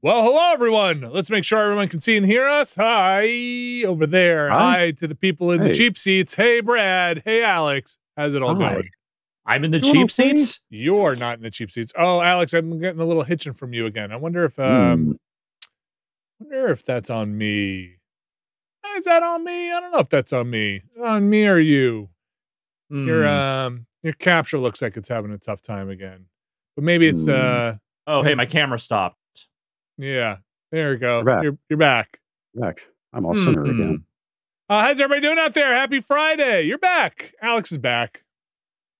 Well, hello, everyone. Let's make sure everyone can see and hear us. Hi, over there. Hi to the people in the cheap seats. Hey, Brad. Hey, Alex. How's it all going? I'm in the cheap seats? You're not in the cheap seats. Oh, Alex, I'm getting a little hitching from you again. I wonder if wonder if that's on me. Is that on me? I don't know if that's on me. On me or you. Your capture looks like it's having a tough time again. But maybe it's oh, hey, my camera stopped. Yeah, there we go. You're back. I'm all center again. How's everybody doing out there? Happy Friday. You're back. Alex is back.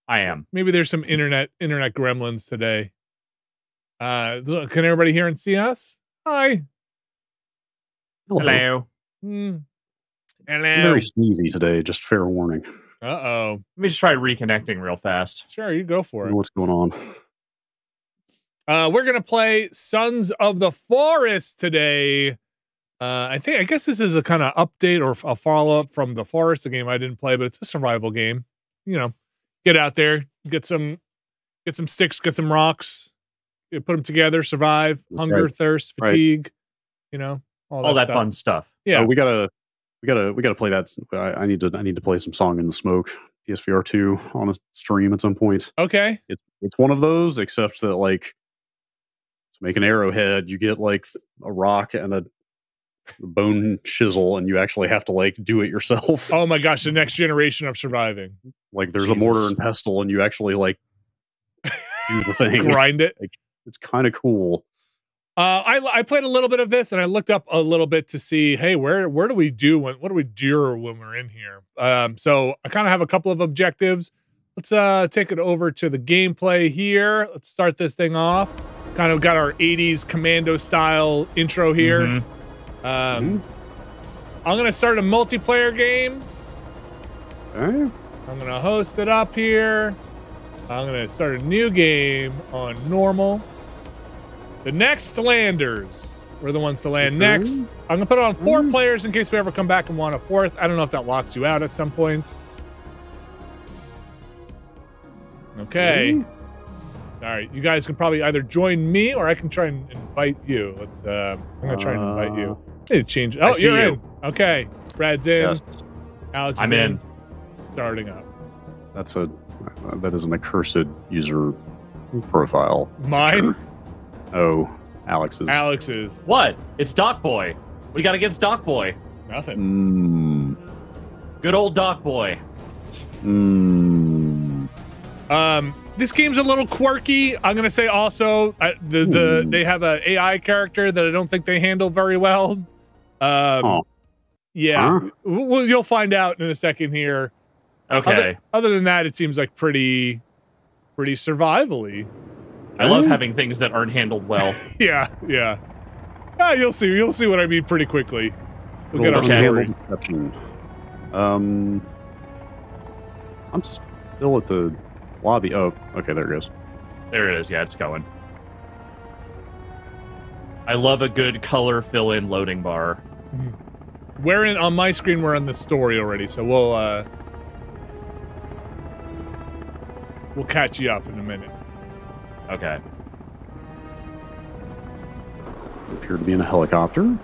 I am. Maybe there's some internet gremlins today. Can everybody hear and see us? Hi. Hello. Hello. Very sneezy today, just fair warning. Uh-oh. Let me just try reconnecting real fast. Sure, you go for it. What's going on? We're going to play Sons of the Forest today. I guess this is a kind of update or a follow-up from The Forest, a game I didn't play, but it's a survival game. You know, get out there, get some sticks, get some rocks, you know, put them together, survive, hunger, thirst, fatigue, you know, all that fun stuff. Yeah, we gotta play that. I need to play some Song in the Smoke, PSVR 2, on a stream at some point. Okay, it's one of those, except that like, make an arrowhead, you get like a rock and a bone chisel, and you actually have to like do it yourself. Oh my gosh, the next generation of surviving. Like there's a mortar and pestle, and you actually like do the thing. Grind it. Like, it's kind of cool. I played a little bit of this, and I looked up a little bit to see, hey, where do we do what do we do when we're in here? So I kind of have a couple of objectives. Let's take it over to the gameplay here. Let's start this thing off. Kind of got our 80s commando style intro here. I'm going to start a multiplayer game. I'm going to host it up here. I'm going to start a new game on normal. The Nextlanders. We're the ones to land next. I'm going to put it on 4 players in case we ever come back and want a 4th. I don't know if that locks you out at some point. Okay. All right, you guys can probably either join me or I can try and invite you. Let's. I'm gonna try and invite you. I need to change. Oh, you're in. Okay, Brad's in. Yes. Alex, I'm in. Starting up. That's that is an accursed user profile. Mine. Picture. Oh, Alex's. Alex's. What? It's Doc Boy. What do you got against Doc Boy? Nothing. Good old Doc Boy. This game's a little quirky. I'm gonna say also they have an AI character that I don't think they handle very well. Yeah, well, you'll find out in a second here. Okay. Other than that, it seems like pretty survivally. I love having things that aren't handled well. Yeah. You'll see what I mean pretty quickly. We'll get our story. I'm still at the lobby. Oh, okay, there it goes. There it is. Yeah, it's going. I love a good color fill-in loading bar. We're in on my screen. We're on the story already, so we'll catch you up in a minute. Okay. We appear to be in a helicopter.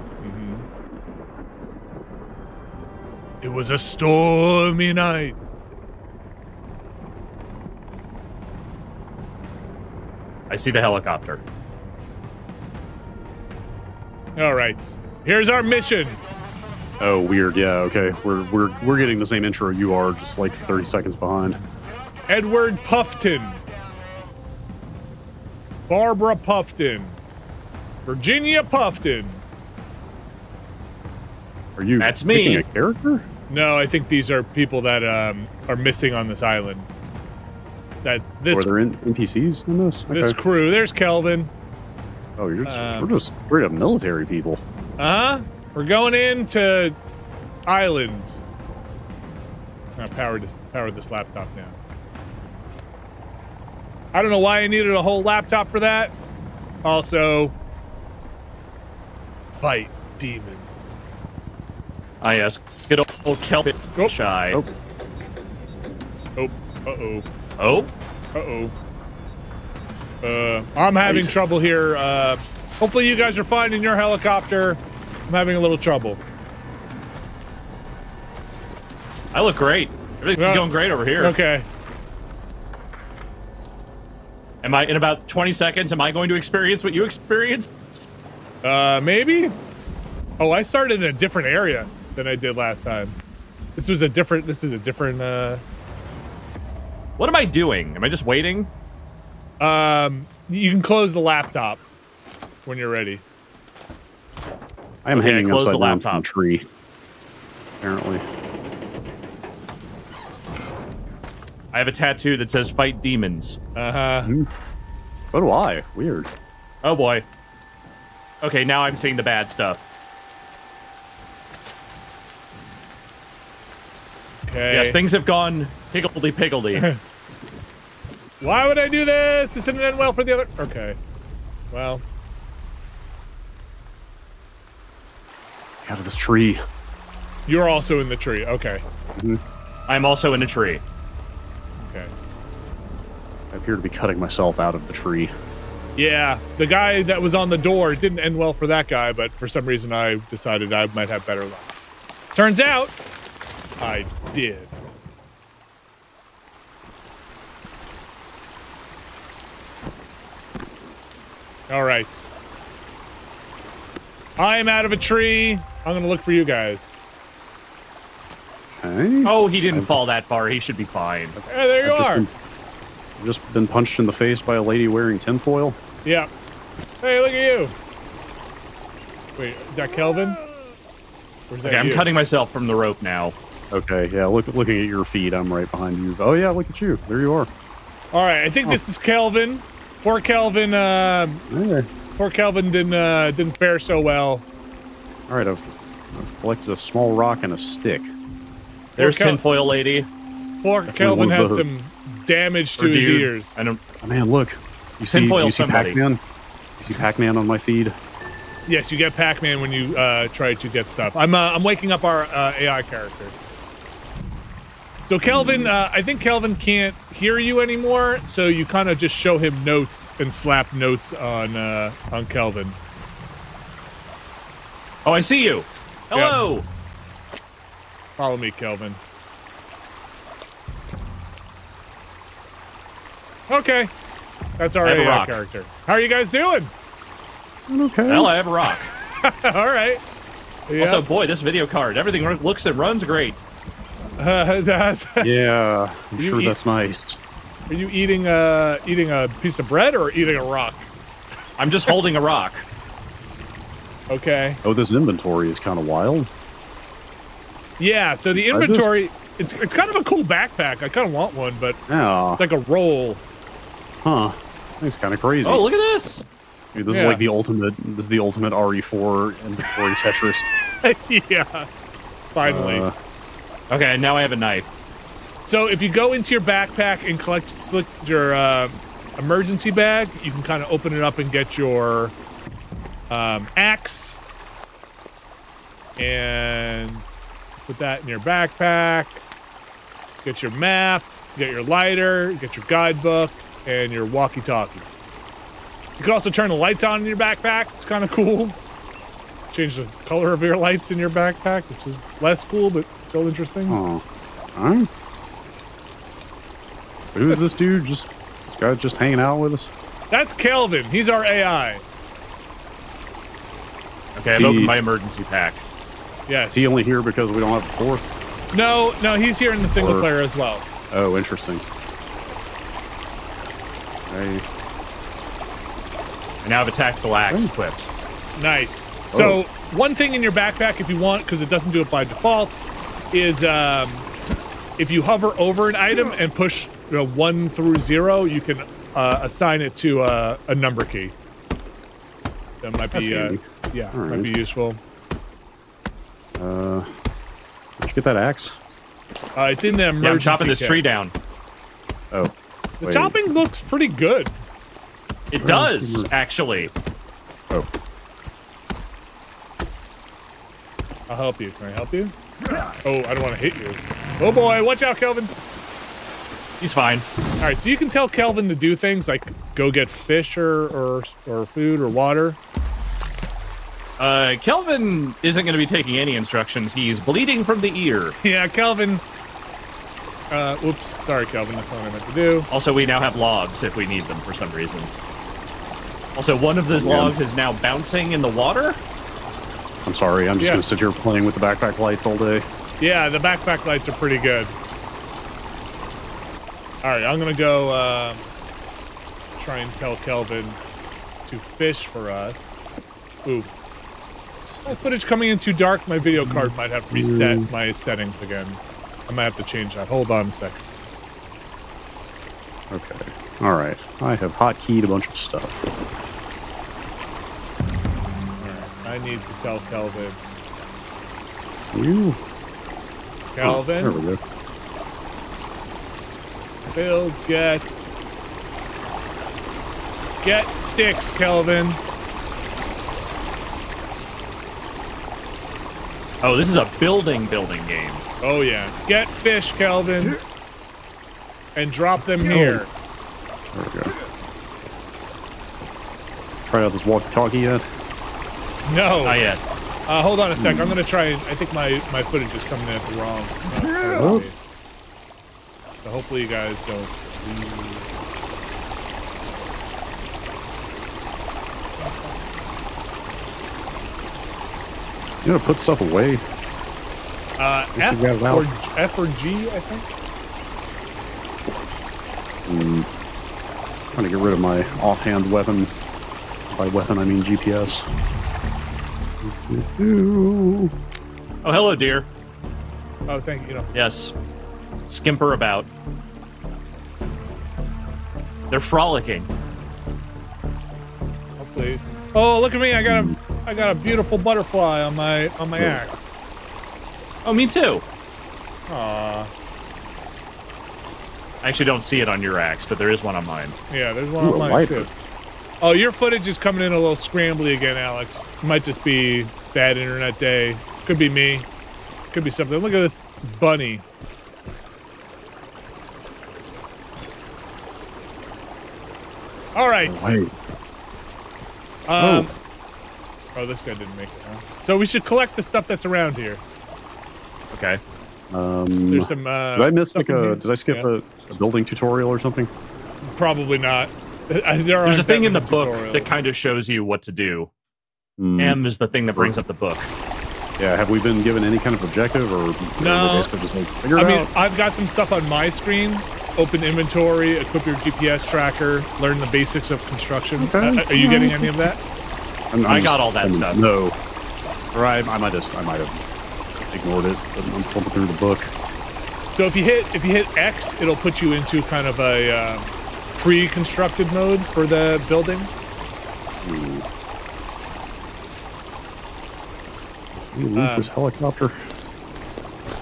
It was a stormy night. I see the helicopter. All right, here's our mission. Oh, weird. Yeah, okay. We're getting the same intro you are, just like 30 seconds behind. Edward Puffton, Barbara Puffton, Virginia Puffton. Are you? That's me. A character? No, I think these are people that are missing on this island. Or they're NPCs in this? Okay. This crew. There's Kelvin. Oh, we're just straight up military people. We're going into island. I'm gonna power this laptop now. I don't know why I needed a whole laptop for that. Also, fight demons. I ask, good old Kelvin. Oh. Shy. Oh. Oh. Uh-oh. Oh? Uh-oh. I'm having trouble here Hopefully you guys are fine in your helicopter. I'm having a little trouble. I look great. Everything's going great over here. Okay. Am I, in about 20 seconds, am I going to experience what you experienced? Maybe? Oh, I started in a different area than I did last time. This was a different, What am I doing? Am I just waiting? You can close the laptop when you're ready. I am hanging upside down from a tree, apparently. I have a tattoo that says fight demons. So do I. Weird. Oh boy. Okay, now I'm seeing the bad stuff. Okay. Yes, things have gone higgledy-piggledy. Why would I do this? This didn't end well for the other... Okay. Well. Out of this tree. You're also in the tree. Okay. I'm also in a tree. I appear to be cutting myself out of the tree. Yeah, the guy that was on the door, it didn't end well for that guy, but for some reason I decided I might have better luck. Turns out, I did. All right. I am out of a tree. I'm going to look for you guys. Okay. Oh, he didn't fall that far. He should be fine. Yeah, there you are. Just been punched in the face by a lady wearing tinfoil. Yeah. Hey, look at you. Wait, is that Kelvin? Or is that you? I'm cutting myself from the rope now. Okay, yeah, looking at your feet, I'm right behind you. Oh yeah, look at you. There you are. Alright, I think this is Kelvin. Poor Kelvin, poor Kelvin didn't fare so well. Alright, I've collected a small rock and a stick. There's tinfoil lady. Poor Kelvin had some damage to his ears. Oh, man, look. You see Pac-Man? You see Pac-Man on my feed? Yes, you get Pac-Man when you try to get stuff. I'm waking up our AI character. So Kelvin, I think Kelvin can't hear you anymore, so you kind of just show him notes and slap notes on Kelvin. Oh, I see you. Hello. Yep. Follow me, Kelvin. Okay, that's our AI character. How are you guys doing? I'm okay. Hell, I have a rock. All right. Yeah. Also, boy, this video card, everything looks and runs great. Yeah, I'm sure that's nice. Are you eating a piece of bread or eating a rock? I'm just holding a rock. Okay. Oh, this inventory is kind of wild. Yeah. So the inventory, it's kind of a cool backpack. I kind of want one, but it's like a roll. Huh. That's kind of crazy. Oh, look at this! Dude, this is like the ultimate. This is the ultimate RE4 inventory Tetris. Yeah. Finally. Okay, now I have a knife. So if you go into your backpack and collect your emergency bag, you can kind of open it up and get your axe, and put that in your backpack. Get your map. Get your lighter. Get your guidebook. And your walkie-talkie. You can also turn the lights on in your backpack. It's kind of cool. Change the color of your lights in your backpack, which is less cool, but still interesting. Oh, huh? Who's this dude? This guy's just hanging out with us? That's Kelvin. He's our AI. Okay, I've opened my emergency pack. Yes. Is he only here because we don't have the fourth? No, no, he's here in the single player as well. Oh, interesting. I now have a tactical axe equipped. Nice. So one thing in your backpack, if you want, because it doesn't do it by default, is if you hover over an item and push 1 through 0, you can assign it to a number key. That might be might be useful. Did you get that axe? It's in the emergency I'm chopping this tree down. Oh. The chopping looks pretty good. It does, actually. Oh. I'll help you. Can I help you? Oh, I don't want to hit you. Oh boy, watch out, Kelvin. He's fine. All right, so you can tell Kelvin to do things like go get fish or food or water. Kelvin isn't going to be taking any instructions. He's bleeding from the ear. Yeah, Kelvin. Oops, sorry, Kelvin. That's not what I meant to do. Also, we now have logs if we need them for some reason. Also, one of those logs is now bouncing in the water. I'm sorry. I'm just going to sit here playing with the backpack lights all day. Yeah, the backpack lights are pretty good. All right, I'm going to go try and tell Kelvin to fish for us. Oops. My footage coming in too dark. My video card might have to reset my settings again. I might have to change that. Hold on a second. Okay. All right. I have hotkeyed a bunch of stuff. All right. I need to tell Kelvin. You. Kelvin. Oh, there we go. We'll get sticks, Kelvin. Oh, this is a building game. Oh, yeah. Get fish, Kelvin. And drop them here. There we go. Try out this walkie-talkie yet? No. Not yet. Hold on a sec. I'm going to try. I think my footage is coming in at the wrong. So hopefully you guys don't. You know, put stuff away. F or G, I think. Trying to get rid of my offhand weapon. By weapon, I mean GPS. Oh, hello, dear. Oh, thank you. Yes. Skimper about. They're frolicking. Hopefully. Oh, look at me! I got a beautiful butterfly on my axe. Oh, me too. Aww. I actually don't see it on your axe, but there is one on mine. Yeah, there's one on mine too. Oh, your footage is coming in a little scrambly again, Alex. It might just be bad internet day. Could be me. Could be something. Look at this bunny. All right. Oh, this guy didn't make it, huh? So we should collect the stuff that's around here. Okay. There's some. Did I miss like a? Did I skip a building tutorial or something? Probably not. There's a thing in the book that kind of shows you what to do. M is the thing that brings up the book. Yeah. Have we been given any kind of objective or? No. I mean, I've got some stuff on my screen. Open inventory. Equip your GPS tracker. Learn the basics of construction. Okay. Are you getting any of that? I got all that stuff. No. Or I might have ignored it, but I'm flipping through the book. So if you hit X, it'll put you into kind of a pre-constructed mode for the building. We lose this helicopter.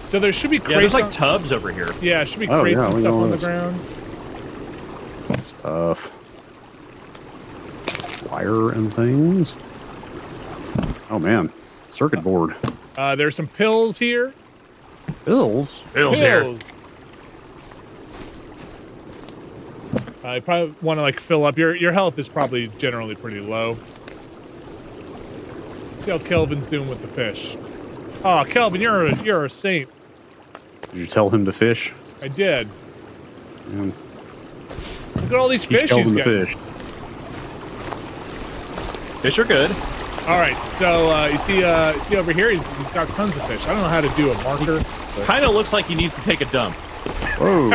So there should be crates. Yeah, there's like tubs over here. Yeah, there should be crates and stuff on the ground. Stuff. Wire and things. Oh man, circuit board. There's some pills here. Pills? Pills here. You probably want to like fill up. Your health is probably generally pretty low. Let's see how Kelvin's doing with the fish. Oh, Kelvin, you're a saint. Did you tell him to fish? I did. Man. Look at all these fish he's got. Fish are good. All right, so you see over here, he's got tons of fish. I don't know how to do a marker. Kind of looks like he needs to take a dump. Oh.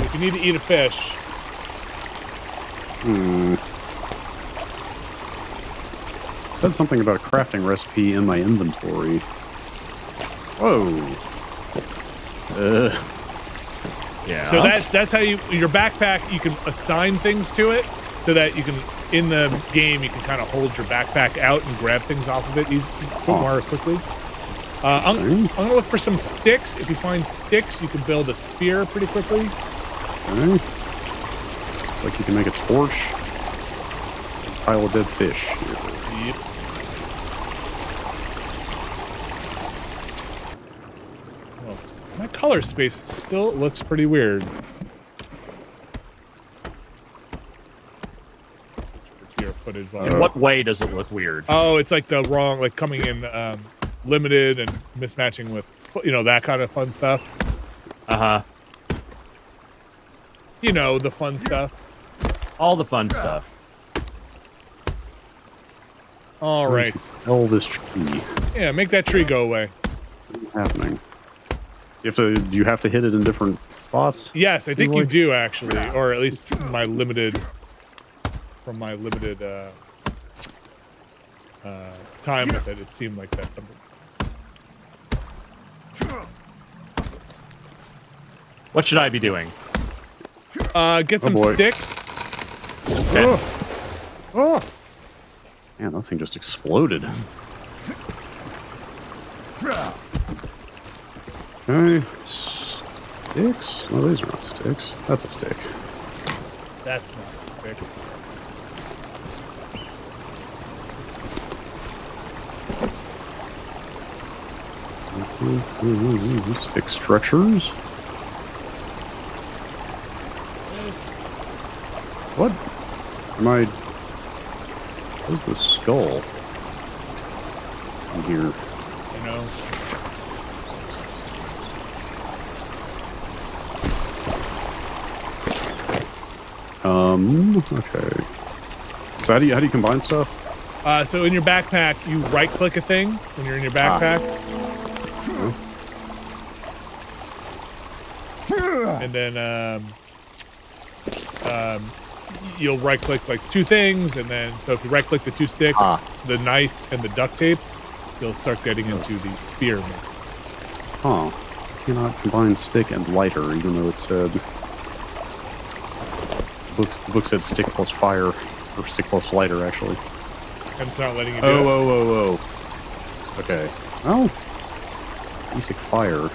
If you need to eat a fish. It said something about a crafting recipe in my inventory. Whoa. Yeah. So that's how your backpack. You can assign things to it. So that you can, in the game, you can kind of hold your backpack out and grab things off of it more quickly. I'm going to look for some sticks. If you find sticks, you can build a spear pretty quickly. It's like you can make a torch. Pile of dead fish. Yep. Well, my color space still looks pretty weird. your footage. In what way does it look weird? Oh, it's like the wrong, like coming in limited and mismatching with, you know, that kind of fun stuff. Uh-huh. You know, the fun stuff. All the fun stuff. All right. Kill this tree. Yeah, make that tree go away. What's happening? You have to. Do you have to hit it in different spots? Yes, I think you do actually, or at least my limited. From my limited time with it, it seemed like that's something. What should I be doing? Get some sticks. Okay. Oh. Oh. Man, that thing just exploded. Okay. Sticks? No, these are not sticks. That's a stick. That's not a stick. Stick structures. What? Am I? Where's the skull? In here. I know. Okay. So how do you combine stuff? So in your backpack, you right-click a thing when you're in your backpack. And then you'll right-click like two things, and then so if you right-click the two sticks, the knife and the duct tape, you'll start getting into the spear. Oh, you cannot combine stick and lighter, even though it said the book said stick plus fire or stick plus lighter actually. I'm just not letting you do it. Oh. Okay. Oh. Basic fire.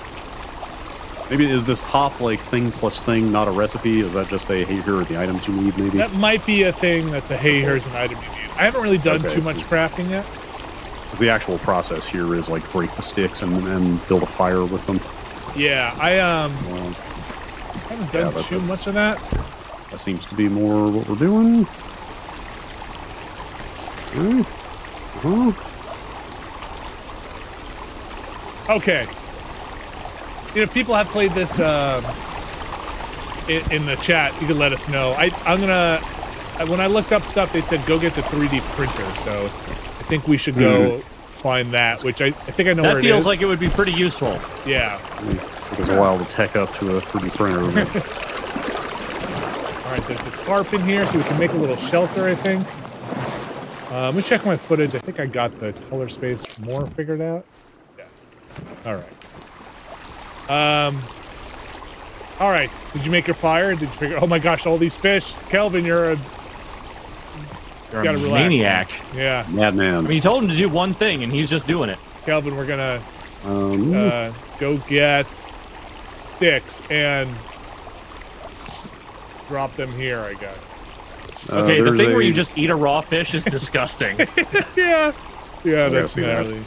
Maybe is this top, like, thing plus thing not a recipe? Is that just a, hey, here are the items you need, maybe? That might be a thing that's a, hey, here's an item you need. I haven't really done too much crafting yet. The actual process here is, like, break the sticks and build a fire with them. Yeah, I haven't done too much of that. That seems to be more what we're doing. Okay. You know, if people have played this in the chat, you can let us know. When I looked up stuff, they said go get the 3D printer. So I think we should go find that, which I think I know where it is. That feels like it would be pretty useful. Yeah. It took us a while to tech up to a 3D printer. All right, there's a tarp in here, so we can make a little shelter, I think. Let me check my footage. I think I got the color space more figured out. Yeah. All right. All right. Did you make your fire? Did you figure? Oh my gosh! All these fish, Kelvin, you're a maniac. Yeah, madman. I mean, you told him to do one thing, and he's just doing it. Kelvin, we're gonna go get sticks and drop them here. I guess. Okay, the thing where you just eat a raw fish is disgusting. yeah, that's gnarly.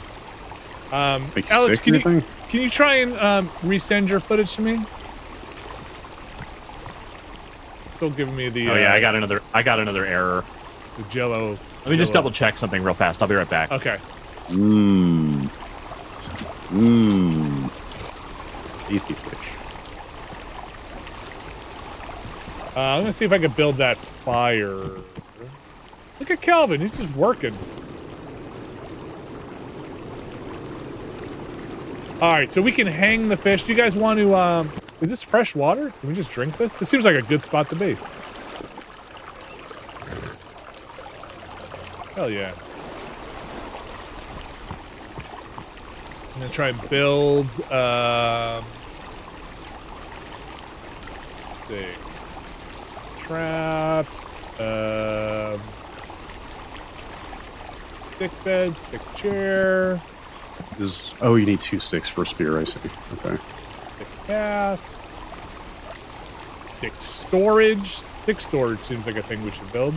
Alex, can you try and resend your footage to me? It's still giving me the. Oh yeah, I got another error. The Jello. Let me just double check something real fast. I'll be right back. Okay. Tasty fish. I'm gonna see if I can build that fire. Look at Kelvin. He's just working. All right, so we can hang the fish. Do you guys want to, is this fresh water? Can we just drink this? This seems like a good spot to be. Hell yeah. I'm gonna try and build, trap, stick bed, stick chair. Oh, you need two sticks for a spear, I see. Okay. Stick path. Stick storage. Stick storage seems like a thing we should build.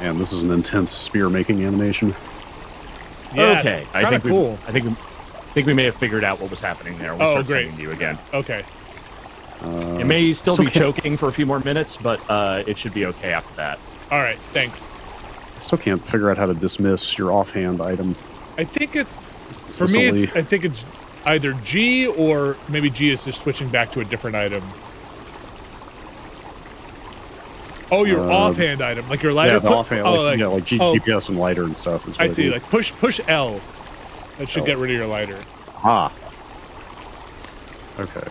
And this is an intense spear making animation. Yeah, okay. It's I think cool. I think we may have figured out what was happening there. We'll start singing to you again. Okay. It may still be choking for a few more minutes, but it should be okay after that. All right, thanks. I still can't figure out how to dismiss your offhand item. I think it's, for me, I think it's either G or maybe G is just switching back to a different item. Oh, your offhand item, like your lighter. Yeah, the offhand, like GPS and lighter and stuff. I see, like push L. That should get rid of your lighter. Ah. Okay.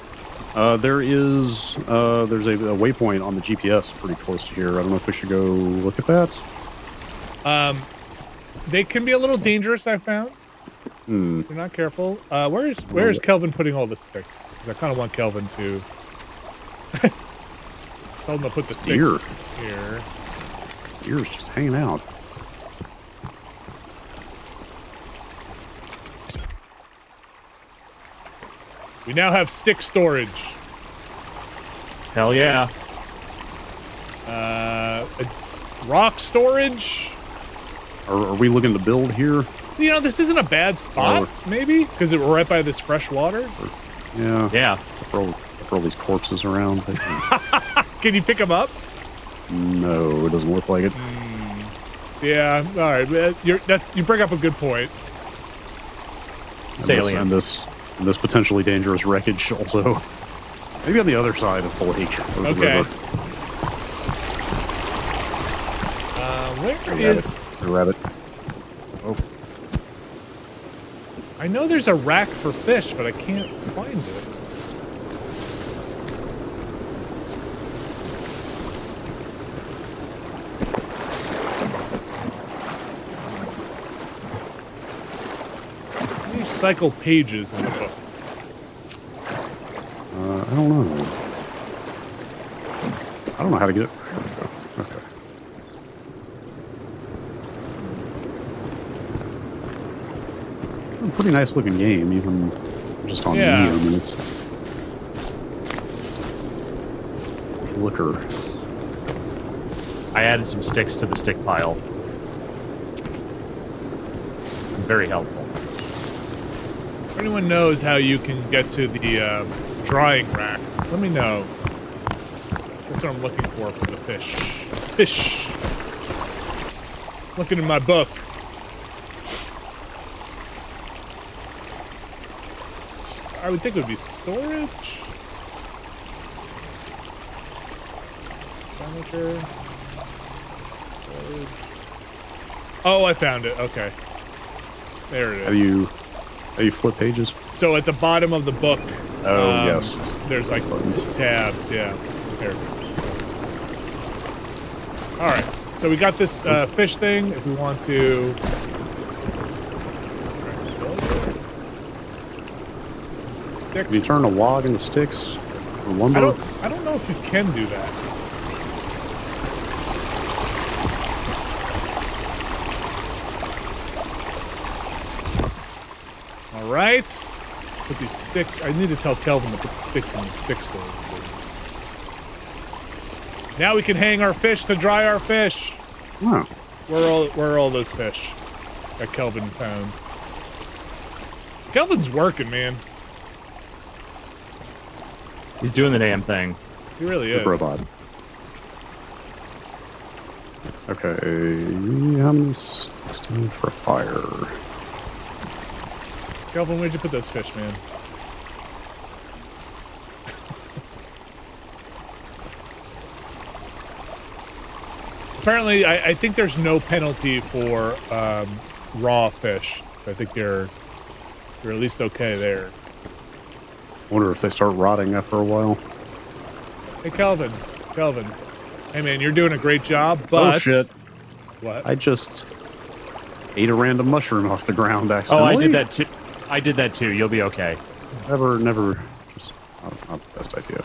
There's a waypoint on the GPS pretty close to here. I don't know if we should go look at that. They can be a little dangerous, I found. Hmm. If you're not careful. Where is Kelvin putting all the sticks? I kind of want Kelvin to. Tell him to put the sticks here. Deer's just hanging out. We now have stick storage. Hell yeah. Rock storage. Are we looking to build here? You know, this isn't a bad spot, maybe, because we're right by this fresh water. Yeah. Yeah. For all these corpses around. Can you pick them up? No, it doesn't look like it. Yeah, all right. You bring up a good point. Salient. And this potentially dangerous wreckage also. Maybe on the other side of the lake. Okay. The river. Where is a rabbit? Oh. I know there's a rack for fish, but I can't find it. Cycle pages in the book. I don't know. I don't know how to get it. Okay. It's a pretty nice looking game, even just on medium. And it's liquor. I added some sticks to the stick pile. Very helpful. If anyone knows how you can get to the drying rack, let me know. That's what I'm looking for the fish. Fish! Looking in my book. I would think it would be storage? Furniture. Storage. Oh, I found it. Okay. There it is. Are you flip pages? So at the bottom of the book, yes, there's like buttons. Tabs, yeah. There. All right, so we got this fish thing. If we want to, sticks. Can you turn a log into sticks or lumber? I don't know if you can do that. Right? Put these sticks. I need to tell Kelvin to put the sticks in the stick store. Now we can hang our fish to dry our fish. Wow. Where are all those fish that Kelvin found? Kelvin's working, man. He's doing the damn thing. He really is. Robot. Okay. How many sticks do we need for a fire? Kelvin, where'd you put those fish, man? Apparently, I think there's no penalty for raw fish. I think they're at least okay there. I wonder if they start rotting after a while. Hey, Kelvin. Hey, man, you're doing a great job, but... Oh, shit. What? I just ate a random mushroom off the ground accidentally. Oh, I did that, too. You'll be okay. Never. Just not the best idea.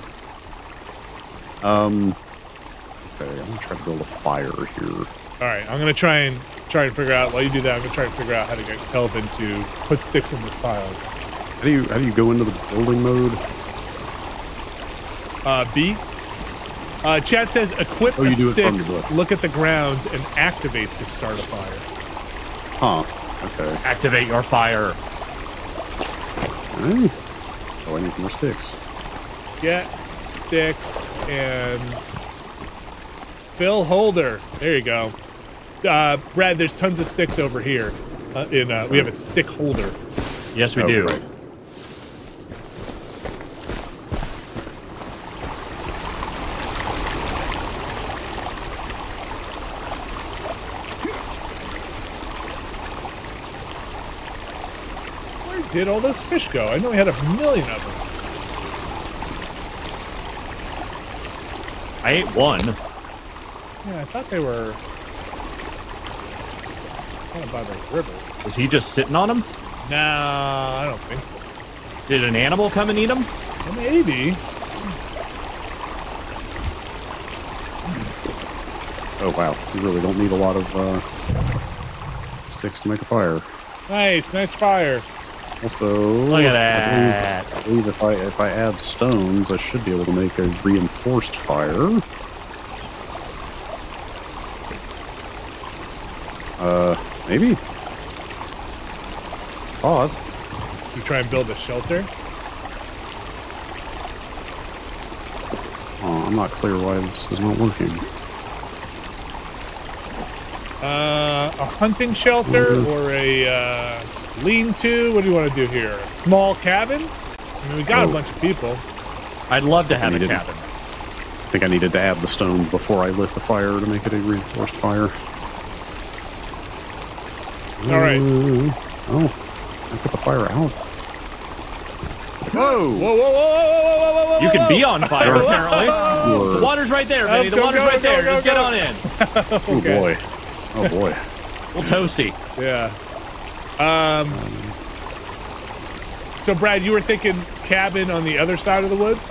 Okay, I'm gonna try to build a fire here. All right, I'm gonna try and figure out while you do that. I'm gonna try and figure out how to get Kelvin to put sticks in the pile. How do you go into the building mode? B. Chat says equip a stick. Look at the ground and activate to start a fire. Huh. Okay. Activate your fire. Oh, I need more sticks. Yeah, Sticks and Phil Holder. There you go. Brad, there's tons of sticks over here. We have a stick holder. Yes, we do. Right. Did all those fish go? I know we had a million of them. I ate one. Yeah, I thought they were kind of by the river. Was he just sitting on them? No, I don't think so. Did an animal come and eat them? Well, maybe. Oh, wow. You really don't need a lot of sticks to make a fire. Nice, nice fire. Also, look at that. I believe if I add stones, I should be able to make a reinforced fire. Maybe. Odd. You try and build a shelter? Oh, I'm not clear why this is not working. A hunting shelter or a lean-to? What do you want to do here? A small cabin? I mean, we got a bunch of people. I'd love to have a cabin. I think I needed to add the stones before I lit the fire to make it a reinforced fire. All right. Oh, I put the fire out. Whoa! Whoa! Whoa! Whoa! Whoa! Whoa! Whoa! You can be on fire apparently. The water's right there, baby. The water's right there. Just get on in. Okay. Oh boy! Oh boy! A little toasty. Yeah. So Brad, you were thinking cabin on the other side of the woods?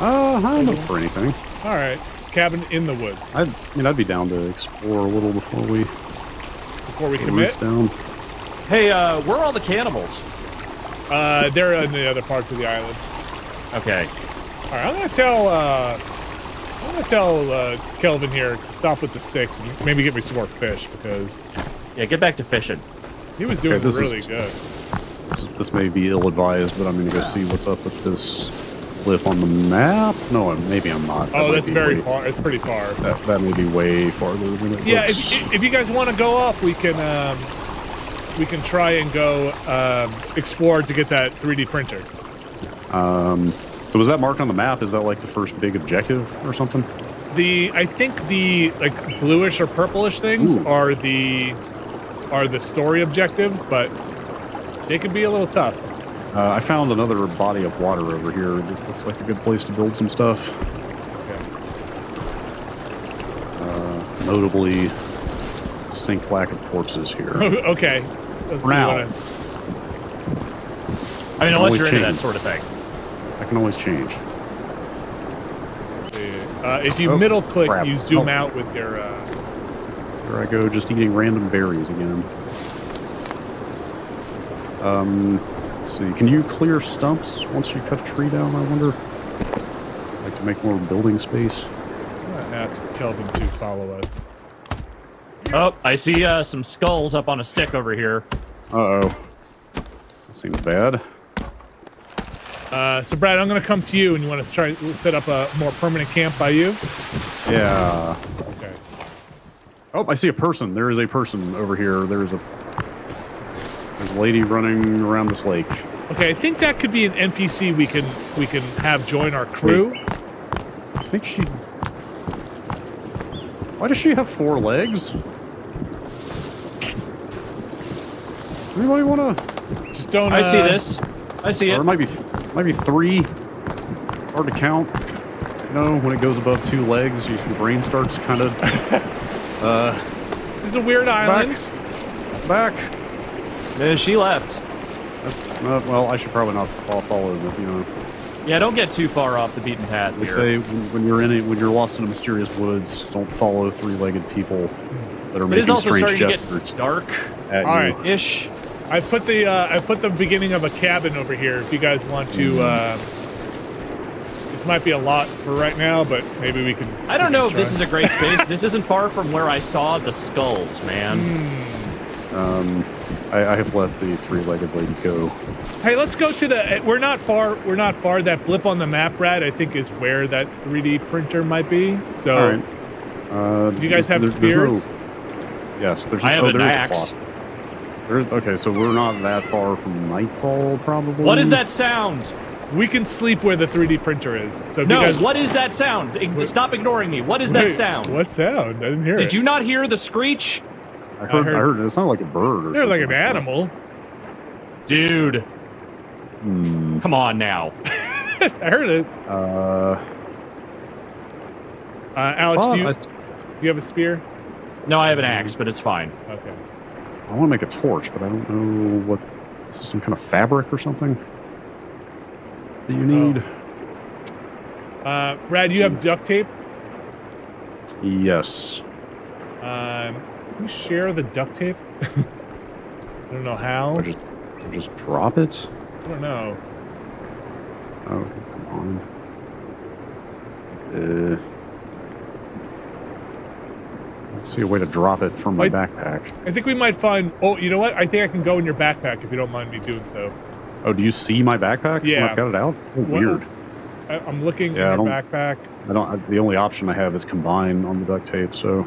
I'm up for anything. All right, cabin in the woods. I'd be down to explore a little before we commit. Down. Hey, where are all the cannibals? They're in the other parts of the island. Okay. All right, I'm gonna tell Kelvin here to stop with the sticks and maybe get me some more fish because. Yeah, get back to fishing. He was doing really good. This may be ill-advised, but I'm going to go see what's up with this cliff on the map. No, maybe I'm not. Oh, that's very far. It's pretty far. That may be way farther than it looks. Yeah, if you guys want to go off, we can try and go explore to get that 3D printer. So was that marked on the map? Is that like the first big objective or something? I think the like bluish or purplish things are the story objectives, but they can be a little tough. I found another body of water over here. It looks like a good place to build some stuff. Okay. Notably distinct lack of corpses here. Okay. For now. I mean, unless you're into that sort of thing. I can always change. Let's see. If you middle click, you zoom out with your... There I go, just eating random berries again. Let's see, can you clear stumps once you cut a tree down, I wonder? I'd like to make more building space. I'm going to ask Kelvin to follow us. Oh, I see some skulls up on a stick over here. Uh-oh. That seems bad. So Brad, I'm going to come to you, and you want to try to set up a more permanent camp by you? Yeah. Okay. Oh, I see a person. There is a person over here. There's a lady running around this lake. Okay, I think that could be an NPC we can have join our crew. Wait. I think she... Why does she have 4 legs? Anybody wanna... Just don't... I see this. I see it. Or it might be 3. Hard to count. You know, when it goes above 2 legs, your brain starts kind of... this is a weird island. Back. No, she left. That's not, well, I should probably not follow them, you know. Yeah, don't get too far off the beaten path here. They say when you're lost in a mysterious woods, don't follow 3-legged people that are making strange gestures. It's dark. All right, ish. I put the beginning of a cabin over here. If you guys want to. This might be a lot for right now, but maybe we can... I don't know if this is a great space. This isn't far from where I saw the skulls, man. I have let the three-legged lady go. Hey, let's go to the... We're not far. We're not far. That blip on the map, Brad, I think is where that 3D printer might be. So, all right. Do you guys have spears? No, yes. There's, I have an axe. Okay, so we're not that far from Nightfall, probably. What is that sound? We can sleep where the 3D printer is. So if you guys... what is that sound? Stop ignoring me. What is that sound? What sound? I didn't hear it. Did you not hear the screech? I heard it. It sounded like a bird. Or something like an animal. Dude. Come on now. I heard it. Alex, do you have a spear? No, I have an axe, but it's fine. Okay. I want to make a torch, but I don't know what... Is this some kind of fabric or something that you need? Brad, you have duct tape? Yes. Can you share the duct tape? I don't know how. Just drop it? I don't know. Oh, come on. Let's see a way to drop it from my backpack. I think we might find... Oh, you know what? I think I can go in your backpack if you don't mind me doing so. Oh, do you see my backpack? Yeah. I've got it out? Oh, weird. I'm looking in your backpack. The only option I have is combine on the duct tape, so...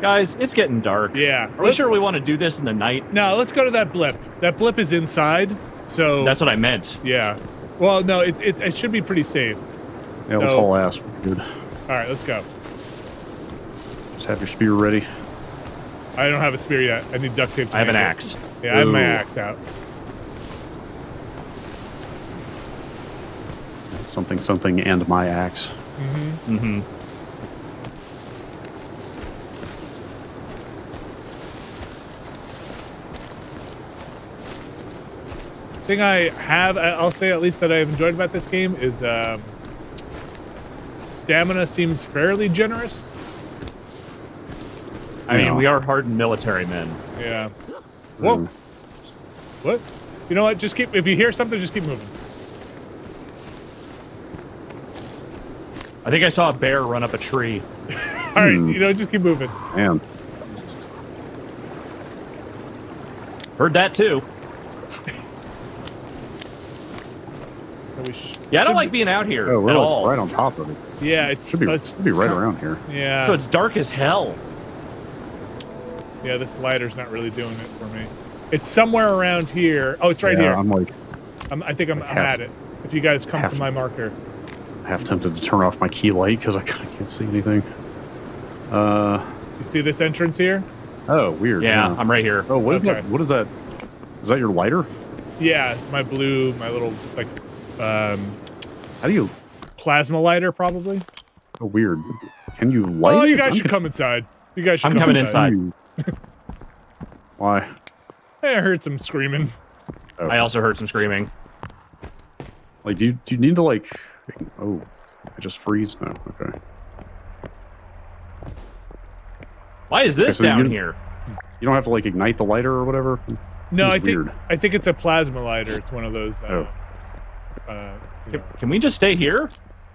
Guys, it's getting dark. Yeah. Are we sure we want to do this in the night? No, let's go to that blip. That blip is inside, so... That's what I meant. Yeah. Well, no, it should be pretty safe. Yeah, let's haul ass. Dude. All right, let's go. Just have your spear ready. I don't have a spear yet. I need duct tape. I have an axe. Yeah, I have my axe out. Something, something, and my axe. Mm-hmm. Mm-hmm. Thing I have, I'll say at least that I've enjoyed about this game is stamina seems fairly generous. I mean, we are hardened military men. Yeah. Whoa. What? You know what? Just keep. If you hear something, just keep moving. I think I saw a bear run up a tree. All right. You know, just keep moving. Damn. Heard that too. Yeah, I don't like being out here at all. Right on top of it. Yeah, it should be right around here. Yeah. So it's dark as hell. Yeah, this lighter's not really doing it for me. It's somewhere around here. Oh, it's right here. I'm like... I think I'm at it. If you guys come to my marker. I'm half tempted to turn off my key light because I can't see anything. You see this entrance here? Oh, weird. Yeah, I'm right here. Oh, what is that? What is that? Is that your lighter? Yeah, my blue, my little, like... how do you... Plasma lighter, probably. Oh, weird. Can you light it? Oh, you guys should come inside. You guys should come inside. I'm coming inside. Why? Hey, I heard some screaming. Oh. I also heard some screaming. Like, do you need to, like... Oh, I just freeze? Oh, okay. Why is this down here? You don't have to, like, ignite the lighter or whatever? No, I think it's a plasma lighter. It's one of those... Can we just stay here?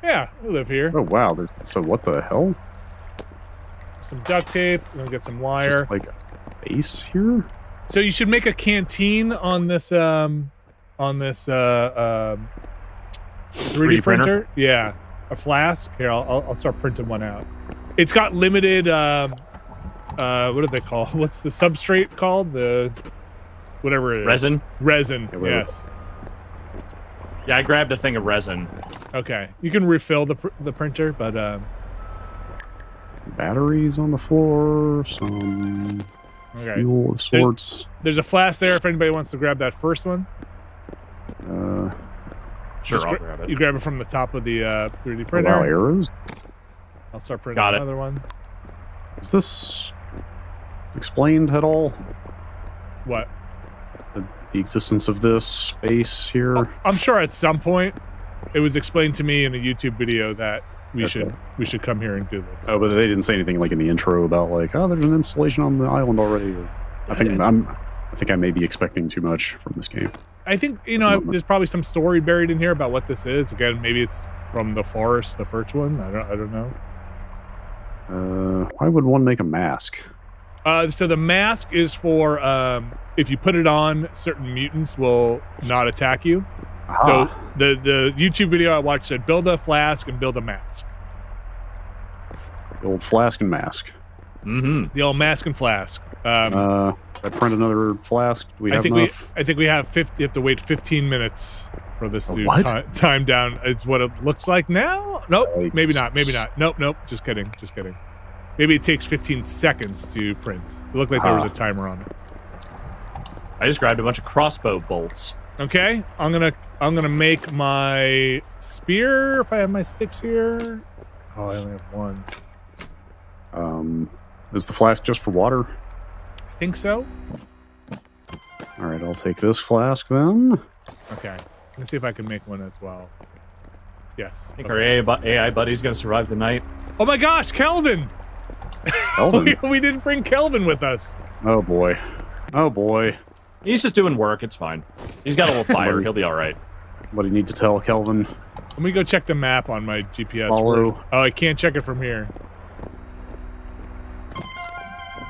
Yeah, we live here. Oh wow! So what the hell? Some duct tape. We'll get some wire. It's just like a base here. So you should make a canteen on this 3D printer. Yeah, a flask. Here, I'll start printing one out. It's got limited. What do they call? What's the substrate called? The whatever it is. Resin. Resin. Yeah, yes. Yeah, I grabbed a thing of resin. Okay, you can refill the printer, but batteries on the floor, some fuel of sorts. There's a flask there if anybody wants to grab that first one. Sure, I'll grab it. You grab it from the top of the 3D printer. Allow arrows. I'll start printing another one. Is this explained at all? What? The existence of this space here. Oh, I'm sure at some point it was explained to me in a YouTube video that we should come here and do this. Oh, but they didn't say anything like in the intro about like, oh, there's an installation on the island already. I think I may be expecting too much from this game. I think, you know, there's probably some story buried in here about what this is. Again, maybe it's from the forest, the first one. I don't know. Why would one make a mask? So the mask is for if you put it on, certain mutants will not attack you. So the YouTube video I watched said build a flask and build a mask. The old flask and mask. Mm-hmm. The old mask and flask. I print another flask. Do we have enough? I think we have 50. You have to wait 15 minutes for this to time down. It's what it looks like now. Nope. Maybe not. Maybe not. Nope. Nope. Just kidding. Just kidding. Maybe it takes 15 seconds to print. It looked like there was a timer on it. I just grabbed a bunch of crossbow bolts. Okay, I'm gonna make my spear if I have my sticks here. Oh, I only have one. Is the flask just for water? I think so. All right, I'll take this flask then. Okay, let's see if I can make one as well. Yes. I think our AI buddy's gonna survive the night. Oh my gosh, Kelvin! Kelvin? we didn't bring Kelvin with us. Oh boy. Oh boy. He's just doing work. It's fine. He's got a little fire. He'll be all right. What do you need to tell Kelvin? Let me go check the map on my GPS. Follow. Oh, I can't check it from here.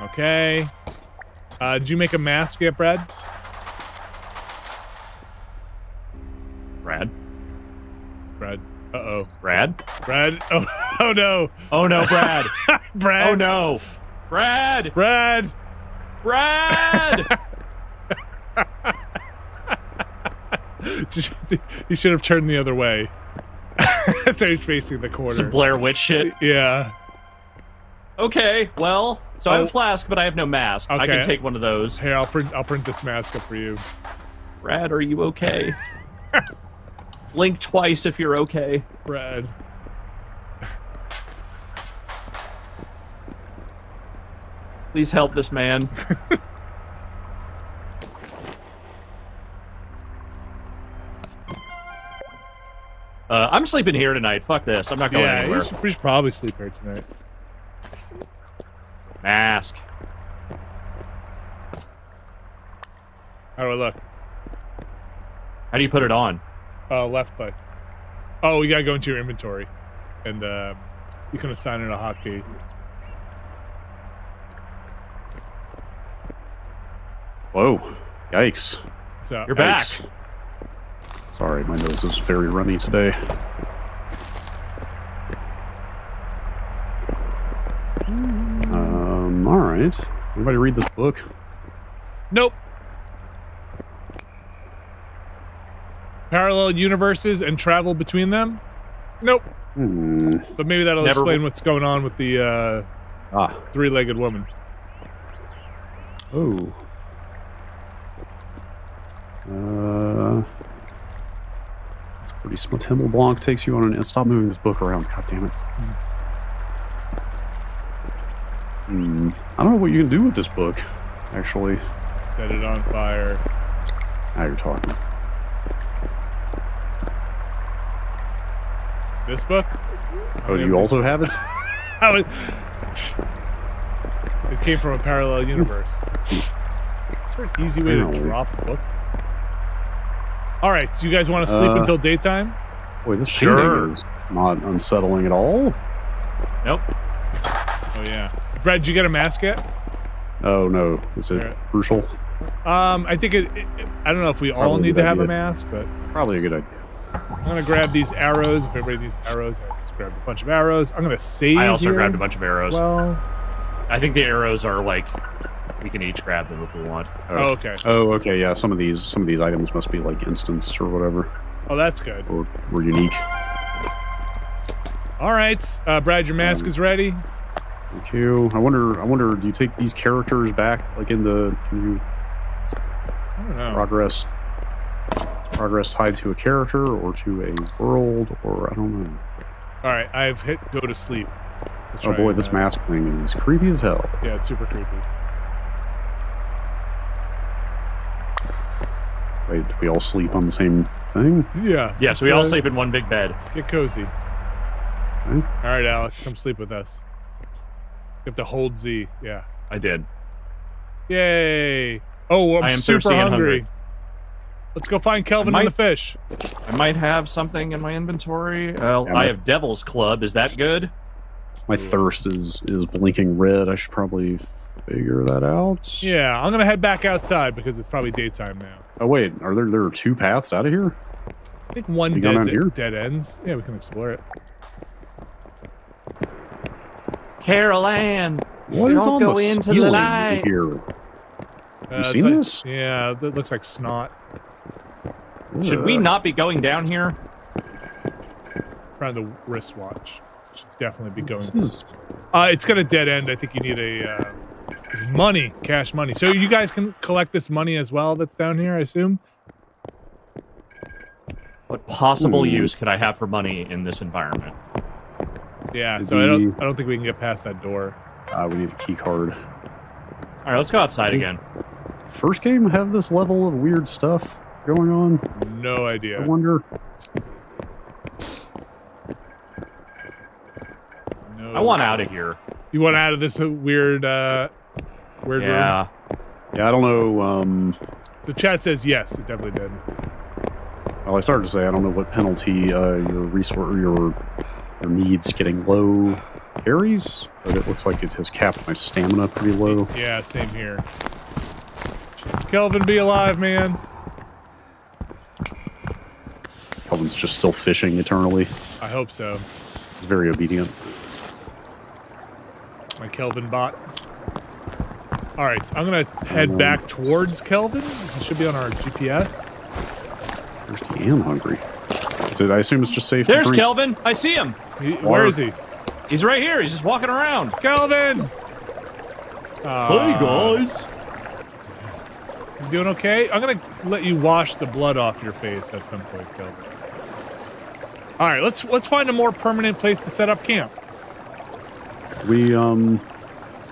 Okay. Did you make a mask yet, Brad? Brad. Uh-oh. Brad. Oh no. Oh no, Brad. Brad. Oh no. Brad. Brad. He should have turned the other way. That's how he's facing the corner. Some Blair Witch shit. Yeah. Okay, well, so I have a flask, but I have no mask. Okay. I can take one of those. Here, I'll print this mask up for you. Brad, are you okay? Blink twice if you're okay. Brad. Please help this man. I'm sleeping here tonight. Fuck this. I'm not going anywhere. We should probably sleep here tonight. Mask. How do I look? How do you put it on? Left click. Oh, we gotta go into your inventory. And you can assign it a hotkey. Whoa. Yikes. What's up? You're back. Sorry, my nose is very runny today. All right. Anybody read this book? Nope. Parallel universes and travel between them? Nope. But maybe that'll explain what's going on with the three-legged woman. Oh. It's pretty small. Tim LeBlanc takes you on an... Stop moving this book around. God damn it. I don't know what you can do with this book, actually. Set it on fire. Now you're talking. This book? Oh, do you also have it? It came from a parallel universe. Is there an easy way to drop a book? All right, so you guys want to sleep until daytime? Boy, this painting is not unsettling at all. Nope. Oh, yeah. Brad, did you get a mask yet? Oh, no. Is it crucial? I think I don't know if we all need to have a mask, but... Probably a good idea. I'm going to grab these arrows. If everybody needs arrows, I just grabbed a bunch of arrows. I'm going to save I also grabbed a bunch of arrows. Well, I think the arrows are, like... We can each grab them if we want. Oh, okay. Oh, okay. Yeah, some of these items must be like instanced or whatever. Oh, that's good. Or unique. All right, Brad, your mask is ready. Thank you. I wonder. Do you take these characters back? Like can you? I don't know. Progress tied to a character or to a world or I don't know. All right, I've hit go to sleep. Let's oh boy, this mask thing is creepy as hell. Yeah, it's super creepy. Wait, do we all sleep on the same thing? Yeah. Yeah, so we all sleep in one big bed. Get cozy. Okay. All right, Alex, come sleep with us. You have to hold Z. Yeah. I did. Yay. Oh, I am super hungry. Let's go find Kelvin and the fish. I might have something in my inventory. I have Devil's Club. Is that good? My thirst is blinking red. I should probably figure that out. Yeah, I'm gonna head back outside because it's probably daytime now. Oh wait, are there are two paths out of here? I think one dead ends. Yeah, we can explore it. Carol Ann, what is on the ceiling here? You seen this? Yeah, that looks like snot. Should we not be going down here? Around the wristwatch. Should definitely be going. It's gonna dead end. I think you need a it's money, cash money. So you guys can collect this money as well. That's down here, I assume. What possible use could I have for money in this environment? Yeah, so I don't think we can get past that door. We need a key card. All right, let's go outside again. First game have this level of weird stuff going on? No idea. I wonder. No. I want out of here. You want out of this weird, weird room? Yeah, I don't know. The chat says yes, it definitely did. Well, I started to say I don't know what penalty your resource, your needs getting low carries, but it looks like it has capped my stamina pretty low. Yeah, same here. Kelvin, be alive, man. Kelvin's just still fishing eternally. I hope so. He's very obedient. My Kelvin bot. All right, I'm gonna head back towards Kelvin. It should be on our GPS. Thirsty and hungry. I assume it's just safe to drink. There's Kelvin. I see him. Where is he? He's right here. He's just walking around. Kelvin! Hey, guys. You doing okay? I'm going to let you wash the blood off your face at some point, Kelvin. All right, let's find a more permanent place to set up camp. We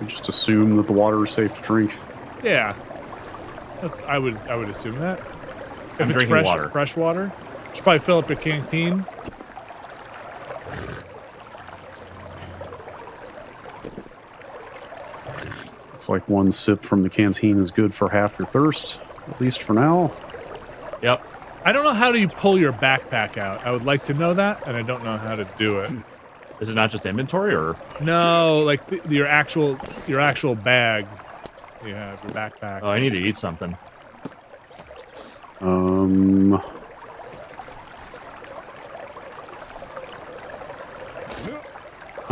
just assume that the water is safe to drink. Yeah. I would assume that. If it's fresh water. Should probably fill up a canteen. It's like one sip from the canteen is good for half your thirst, at least for now. Yep. I don't know how do you pull your backpack out. I would like to know that, and I don't know how to do it. Is it not just inventory, or? No, like your actual bag. You have your backpack. Oh, I need to eat something.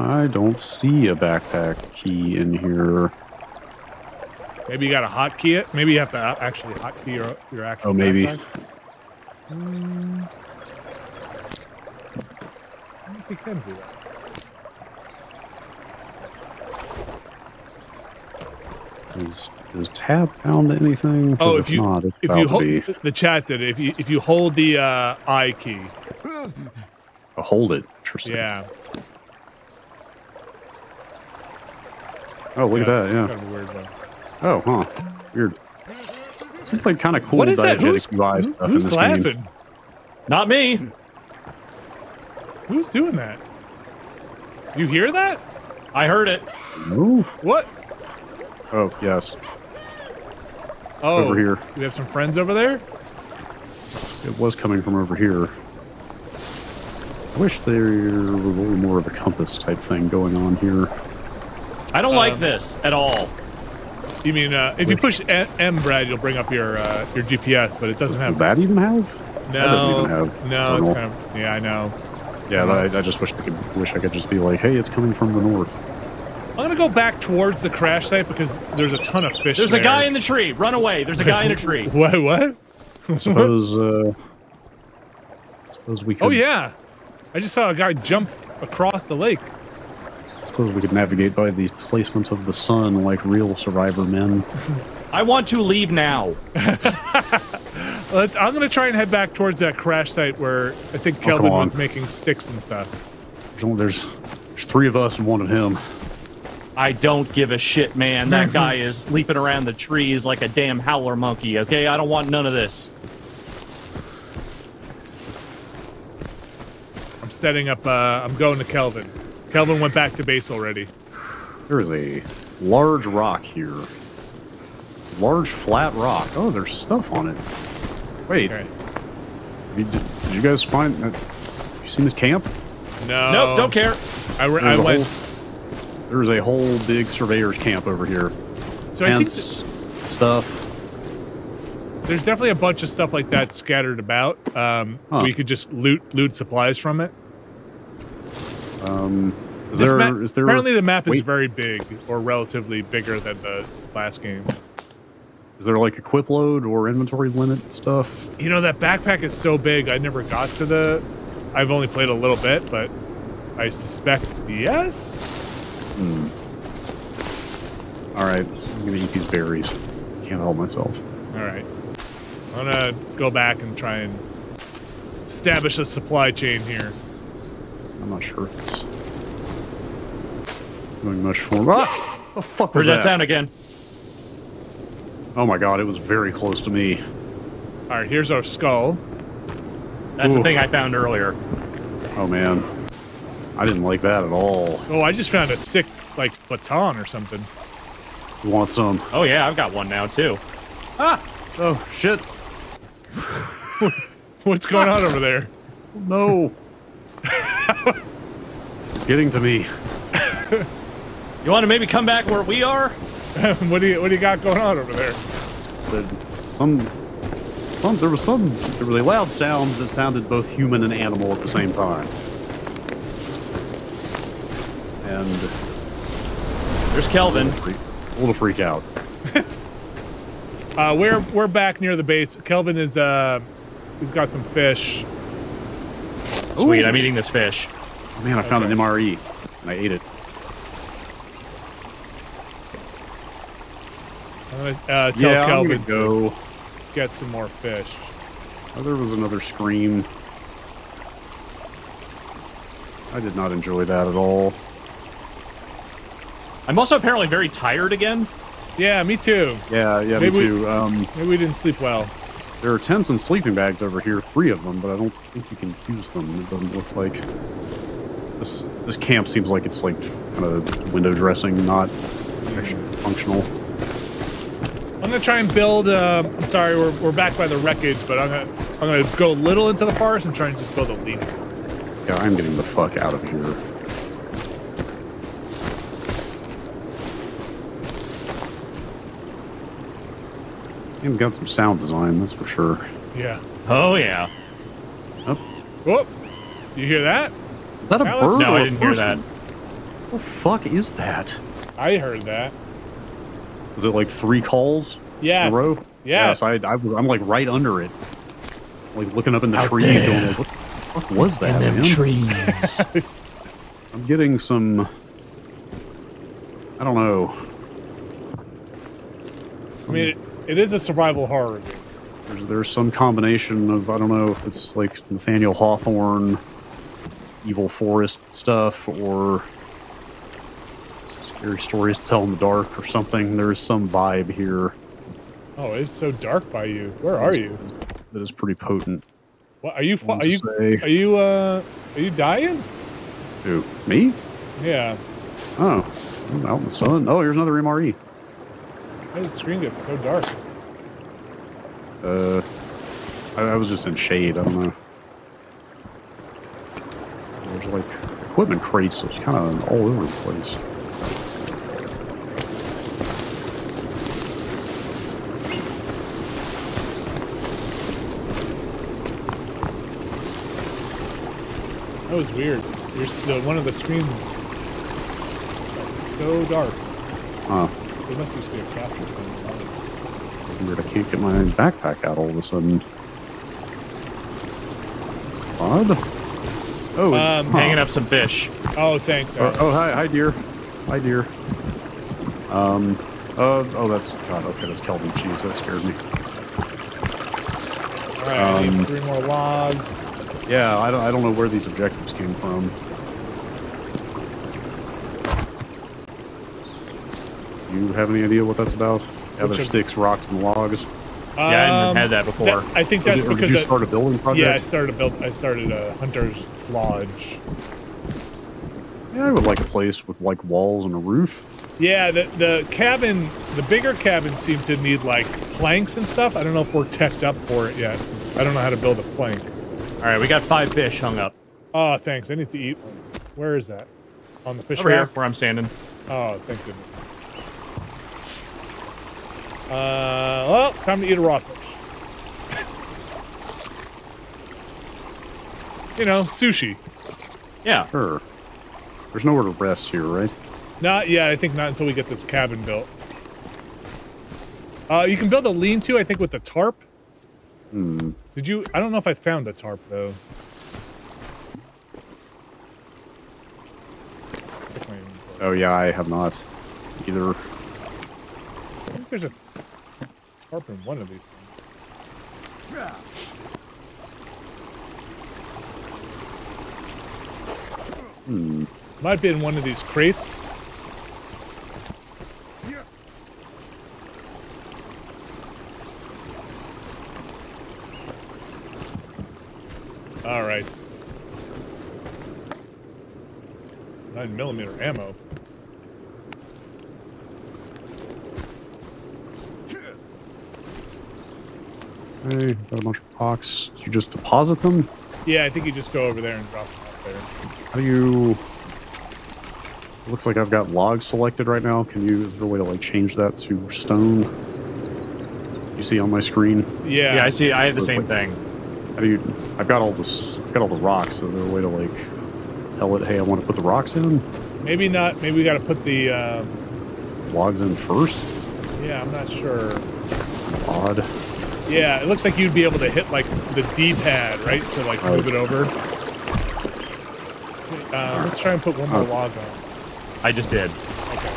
I don't see a backpack key in here. Maybe you got to hotkey it. Maybe you have to actually hotkey your actual. Oh, maybe. I think we can do that. Is tab bound to anything? Oh, if you hold the chat did it. If you hold the I key. I'll hold it. Interesting. Yeah. Oh, look at that, yeah. Kind of a weird one. Oh, huh. Weird. Seems like kind of cool diegetic UI stuff in this game. Who's laughing? Not me. Who's doing that? You hear that? I heard it. Ooh. What? Oh, yes. Oh. Over here. We have some friends over there? It was coming from over here. I wish there were a little more of a compass type thing going on here. I don't like this at all. You mean if you push M, Brad, you'll bring up your GPS, but it doesn't have. Does that even have? No. That doesn't even have. No, it's kind of. Yeah, I know. Yeah, I just wish I could just be like, hey, it's coming from the north. I'm gonna go back towards the crash site because there's a ton of fish. There's a guy in the tree. Run away! There's a guy in a tree. What? I suppose. Suppose we could. Oh yeah, I just saw a guy jump across the lake. We could navigate by the placement of the sun like real survivor men. I want to leave now. I'm going to try and head back towards that crash site where I think Kelvin was making sticks and stuff. There's three of us and one of him. I don't give a shit, man. That guy is leaping around the trees like a damn howler monkey, okay? I don't want none of this. I'm setting up, I'm going to Kelvin. Kelvin went back to base already. There's a large rock here. Large flat rock. Oh, there's stuff on it. Wait. Okay. Did you guys find... You seen this camp? No. Nope, don't care. I went... There's a whole big surveyor's camp over here. So tents, I think stuff. There's definitely a bunch of stuff like that scattered about. We could just loot supplies from it. Is there apparently the map is very big, or relatively bigger than the last game. Is there like a quip load or inventory limit stuff? You know, that backpack is so big, I never got to the... I've only played a little bit, but I suspect yes? Hmm. Alright, I'm gonna eat these berries. Can't help myself. Alright. I'm gonna go back and try and establish a supply chain here. I'm not sure if it's... doing much for me. Ah! The fuck was that? Where's that sound again? Oh my god, it was very close to me. Alright, here's our skull. That's the thing I found earlier. Oh man. I didn't like that at all. Oh, I just found a sick, like, baton or something. You want some? Oh yeah, I've got one now too. Ah! Oh, shit. What's going on over there? No. You're getting to me. You want to maybe come back where we are? What do you got going on over there? There was a loud sound that sounded both human and animal at the same time. And there's Kelvin. A little freak out. We're back near the base. Kelvin is he's got some fish. Sweet, ooh. I'm eating this fish. Man, I found an MRE and I ate it. Tell Kelvin to go get some more fish. Oh, there was another scream. I did not enjoy that at all. I'm also apparently very tired again. Yeah, me too. Yeah, maybe me too. Maybe we didn't sleep well. There are tents and sleeping bags over here, 3 of them, but I don't think you can use them. It doesn't look like... This camp seems like it's like kind of window dressing, not actually functional. I'm gonna try and build. I'm sorry, we're back by the wreckage, but I'm gonna go a little into the forest and try and just build a lead. Yeah, I'm getting the fuck out of here. Even got some sound design, that's for sure. Yeah. Oh yeah. Oh. Do you hear that? Is that a bird? No, I didn't hear that. What the fuck is that? I heard that. Was it like 3 calls in a row? Yes. I'm like right under it. Like looking up in the trees going like, what the fuck was that, man? Trees. I'm getting some... I don't know. I mean, it is a survival horror game. There's some combination of, I don't know if it's like Nathaniel Hawthorne, Evil Forest stuff, or... scary stories to tell in the dark or something. There is some vibe here. Oh, it's so dark by you. Where are you? That is pretty potent. What are you? Are you dying? Who? Me? Yeah. Oh, I'm out in the sun. Oh, here's another MRE. Why does the screen get so dark? I was just in shade. I don't know. There's like equipment crates, so it's kind of all over the place. That was weird. One of the screens got so dark. Oh. There must just be a capture thing. Weird, I can't get my backpack out all of a sudden. That's odd. Oh, hanging up some fish. Oh, thanks. Hi dear. Hi dear. That's God. Okay, that's Kelvin. Jeez, that scared me. All right, I need 3 more logs. Yeah, I don't know where these objectives came from. You have any idea what that's about? Other sticks, rocks, and logs. Yeah, I didn't have that before. I think that's because did you start a building project? Yeah, I started a hunter's lodge. Yeah, I would like a place with like walls and a roof. Yeah, the cabin, the bigger cabin seemed to need like planks and stuff. I don't know if we're teched up for it yet. I don't know how to build a plank. All right, we got 5 fish hung up. Oh, thanks. I need to eat one. Where is that? On the fish rack? Over here, where I'm standing. Oh, thank goodness. Well, time to eat a raw fish. You know, sushi. Yeah. Sure. There's nowhere to rest here, right? Not yet. I think not until we get this cabin built. You can build a lean-to, I think, with the tarp. Hmm. Did you? I don't know if I found a tarp, though. Oh, yeah, I have not either. I think there's a tarp in one of these things. Hmm. Might be in one of these crates. All right. 9mm ammo. Hey, got a bunch of rocks. Do you just deposit them? Yeah, I think you just go over there and drop them out there. How do you... It looks like I've got logs selected right now. Can you... Is there a way to, like, change that to stone? You see on my screen? Yeah, yeah, I see. I have the same thing. How do you... I've got all the rocks. Is there a way to, like... Tell it, hey, I want to put the rocks in? Maybe not. Maybe we got to put the... logs in first? Yeah, I'm not sure. Odd. Yeah, it looks like you'd be able to hit, like, the D-pad, right? To, like, move it over. Let's try and put one more log on. I just did. Okay.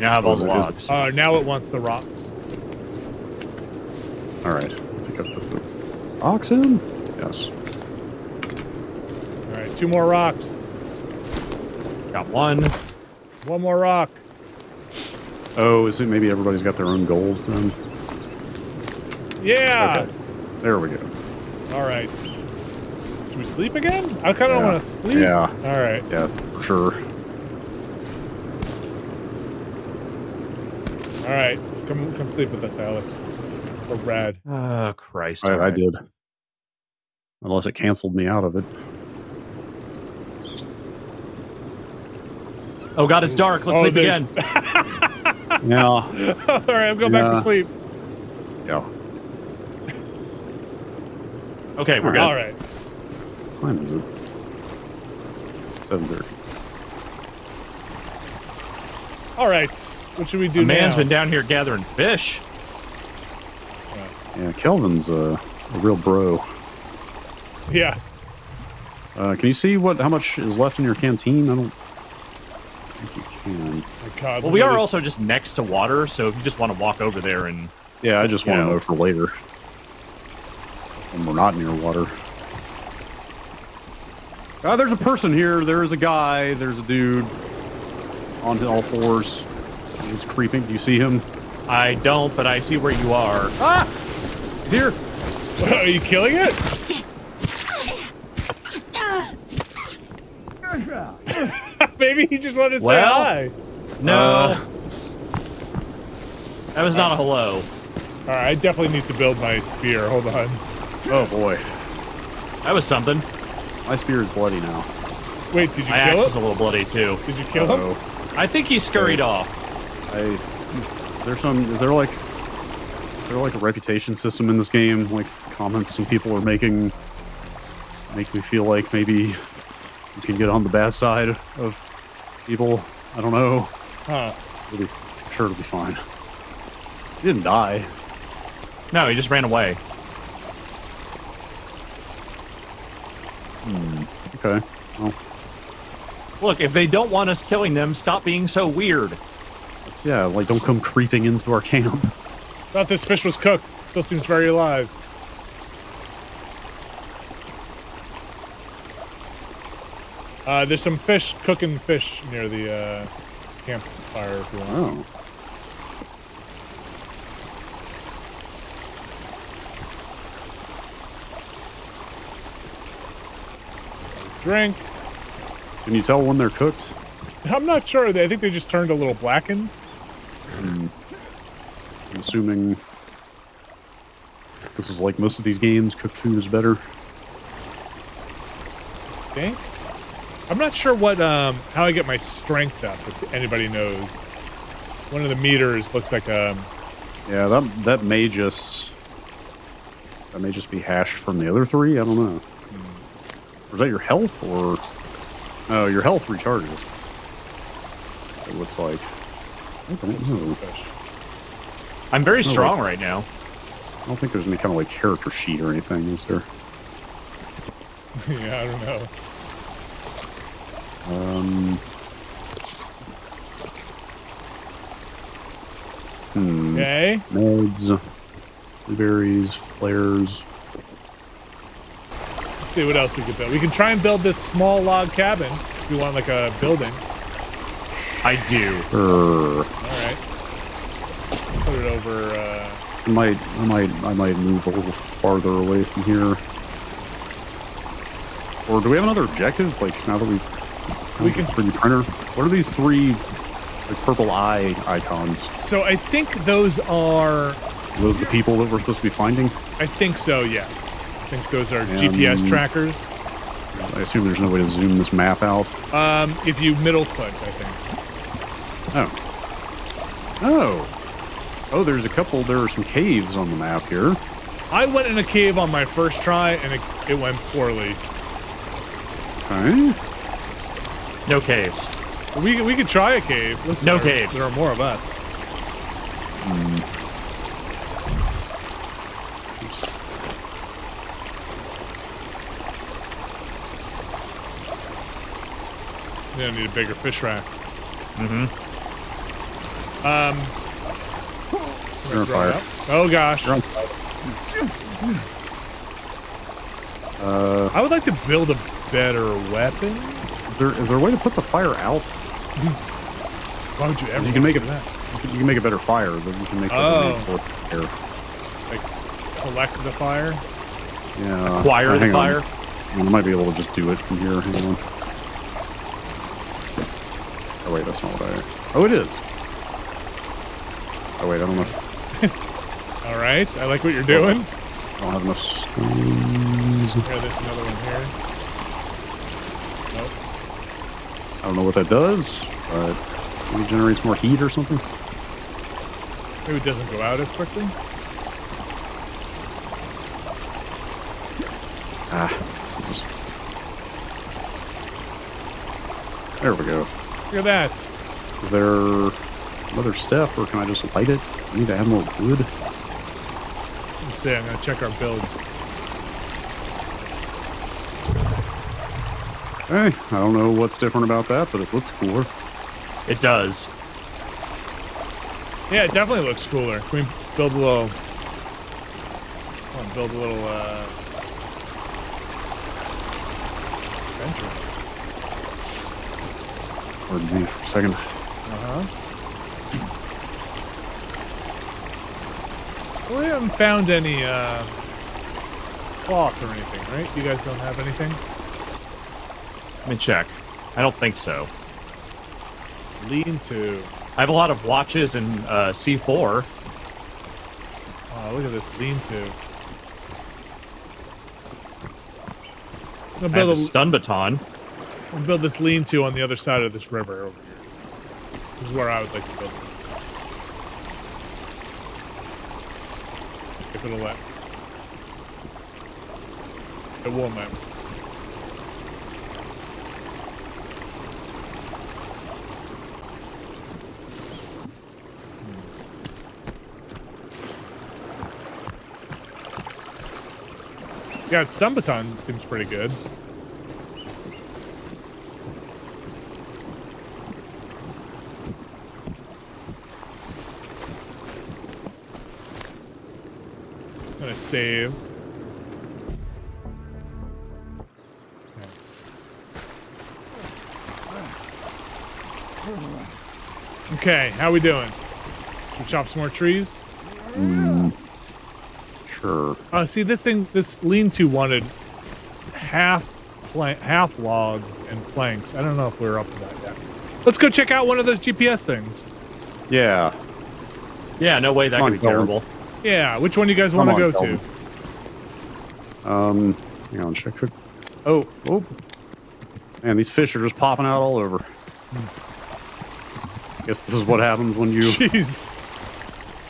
Now I have all the logs. Now it wants the rocks. All right. I think I put the rocks in? Yes. 2 more rocks. Got one. One more rock. Oh, is it maybe everybody's got their own goals then? Yeah. Okay. There we go. All right. Should we sleep again? I kind of want to sleep. Yeah. All right. Yeah, for sure. All right. Come sleep with us, Alex. Or Brad. Oh, Christ. All right. I did. Unless it canceled me out of it. Oh God, it's dark. Let's sleep again. Yeah. All right, I'm going back to sleep. Yeah. Okay, we're good. All right. What time is it? 7:30. All right. What should we do now? Man's been down here gathering fish. Yeah, Kelvin's a real bro. Yeah. Can you see how much is left in your canteen? I don't. God, well, we are also just next to water, so if you just want to walk over there and... Yeah, I just want to know for later. When we're not near water. There's a person here. There is a guy. There's a dude. On all fours. He's creeping. Do you see him? I don't, but I see where you are. Ah! He's here. Are you killing it? Maybe he just wanted to say hi. No. That was not a hello. All right, I definitely need to build my spear. Hold on. Oh, boy. That was something. My spear is bloody now. Wait, did you kill him? My axe is a little bloody, too. Did you kill him? I think he scurried off. Is there like a reputation system in this game? Like, comments some people are making make me feel like maybe... You can get on the bad side of people. I don't know. Huh. I'm sure it'll be fine. He didn't die. No, he just ran away. Hmm. Okay. Well. Look, if they don't want us killing them, stop being so weird. Yeah, like, don't come creeping into our camp. Thought this fish was cooked. Still seems very alive. There's some fish, cooking fish near the campfire if you want. Oh. Drink. Can you tell when they're cooked? I'm not sure. I think they just turned a little blackened. I'm assuming this is like most of these games, cooked food is better. I think. I'm not sure what how I get my strength up. If anybody knows, one of the meters looks like a. Yeah, that may just be hashed from the other three. I don't know. Or is that your health or? Oh, your health recharges. It looks like. I'm very strong right now. I don't think there's any kind of like character sheet or anything, is there? Yeah, I don't know. Okay. Meds, blueberries, flares. Let's see what else we could build. We can try and build this small log cabin if you want, like a building. I do. All right. Put it over. I might move a little farther away from here. Or do we have another objective? Like now that we've. We can 3D printer. What are these three like, purple eye icons? So I think those are... Are those the people that we're supposed to be finding? I think so, yes. I think those are GPS trackers. I assume there's no way to zoom this map out. If you middle click, I think. Oh. Oh. Oh, there's a couple... There are some caves on the map here. I went in a cave on my first try, and it went poorly. Okay. No caves. We could try a cave. Listen, no caves. There are more of us. Mm. Yeah, I need a bigger fish rack. Mm-hmm. You're on fire. Oh gosh. You're on fire. I would like to build a better weapon. Is there a way to put the fire out? Why would you ever? You can make it. You can make a better fire, but you can make a fire. Like collect the fire. Yeah. Acquire the fire. I might be able to just do it from here. Hang on. Oh wait, that's not what I. Oh, it is. Oh wait, I don't know. If... All right, I like what you're doing. I don't have enough stones. Yeah, there's another one here. I don't know what that does, but it generates more heat or something. Maybe it doesn't go out as quickly. This is just... There we go. Look at that. Is there another step, or can I just light it? I need to add more wood. Let's see, I'm going to check our build. Hey, I don't know what's different about that, but it looks cooler. It does. Yeah, it definitely looks cooler. Can we build a little... Venture. Pardon me for a second. Well, we haven't found any, cloth or anything, right? You guys don't have anything? Let me check. I don't think so. Lean to. I have a lot of watches in C4. Oh, look at this lean to. I have a stun baton. We'll build this lean to on the other side of this river over here. This is where I would like to build it. If it'll let. It won't let. Yeah, stun baton seems pretty good. I'm gonna save. Okay, how we doing? Should we chop some more trees? Sure. See, this lean-to wanted half logs and planks. I don't know if we're up to that yet. Let's go check out one of those GPS things. Yeah. Yeah, no way. That could be terrible. Yeah, which one do you guys want to go to? Hang on, check. Oh, And these fish are just popping out all over. Guess this is what happens when you... Jeez.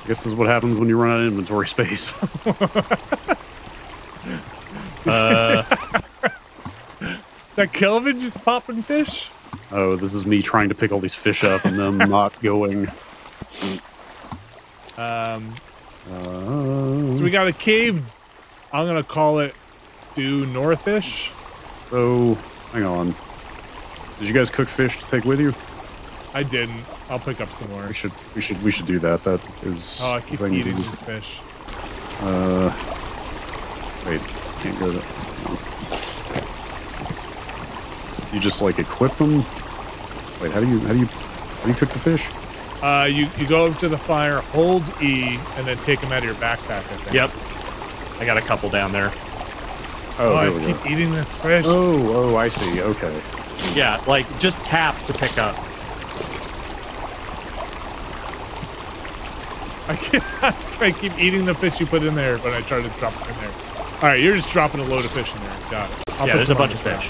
Guess this is what happens when you run out of inventory space. Is that Kelvin just popping fish? Oh, this is me trying to pick all these fish up and them not going. So we got a cave. I'm gonna call it due northish. So, hang on. Did you guys cook fish to take with you? I didn't. I'll pick up some more. We should do that. That is. Oh, I keep eating these fish. Wait, can't go there. You just like equip them. Wait, how do you cook the fish? You go up to the fire, hold E, and then take them out of your backpack. I think. Yep. I got a couple down there. Oh, there we go. I keep eating this fish. Oh, I see. Okay. Yeah, like just tap to pick up. I keep eating the fish you put in there, but I try to drop it in there. All right, you're just dropping a load of fish in there. Got it. Yeah, there's a bunch of fish.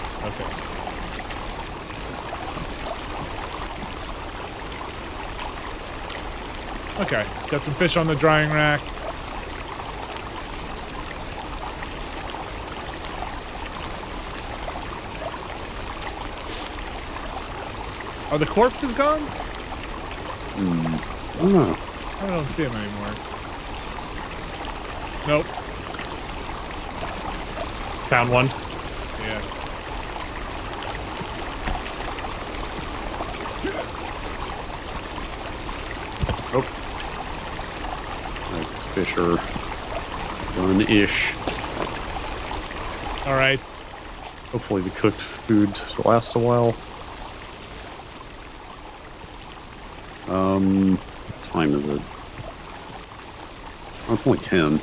Okay. Okay, got some fish on the drying rack. Are the corpses gone? I don't know. I don't see them anymore. Nope. Found one. Yeah. Fish are done-ish. All right. Hopefully the cooked food lasts a while. What time is it? Oh, it's only 10.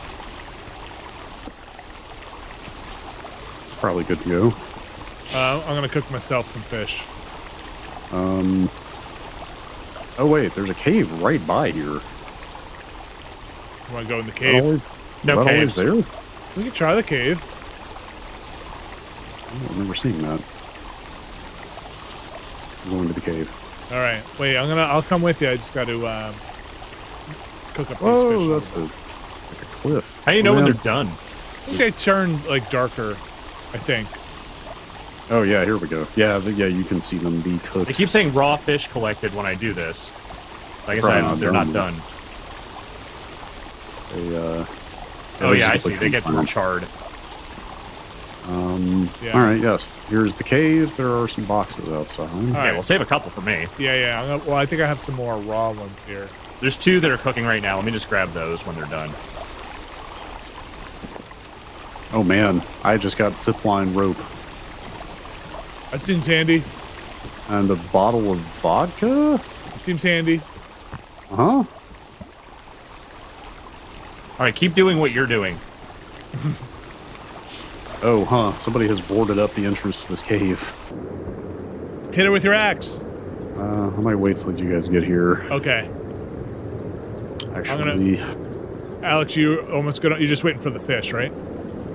Probably good to go. I'm gonna cook myself some fish. Oh wait, there's a cave right by here. Want to go in the cave? No caves there. We can try the cave. I don't remember seeing that. I'm going to the cave. All right. Wait. I'll come with you. I just got to cook up these fish. Oh, that's like a cliff. How do you know when they're done? I think they turn like darker. I think. Oh yeah. Here we go. Yeah. Yeah. You can see them be cooked. I keep saying raw fish collected when I do this. I guess they're not done. Oh yeah, I see. They get more charred. Yeah. All right. Yes. Here's the cave. There are some boxes outside. All right. Yeah, we'll save a couple for me. Yeah. Well, I think I have some more raw ones here. There's two that are cooking right now. Let me just grab those when they're done. Oh man, I just got zipline rope. That seems handy. And a bottle of vodka. It seems handy. Uh huh. All right, keep doing what you're doing. Oh, huh. Somebody has boarded up the entrance to this cave. Hit it with your axe. I might wait till you guys get here. Okay. Actually... Alex, you're just waiting for the fish, right?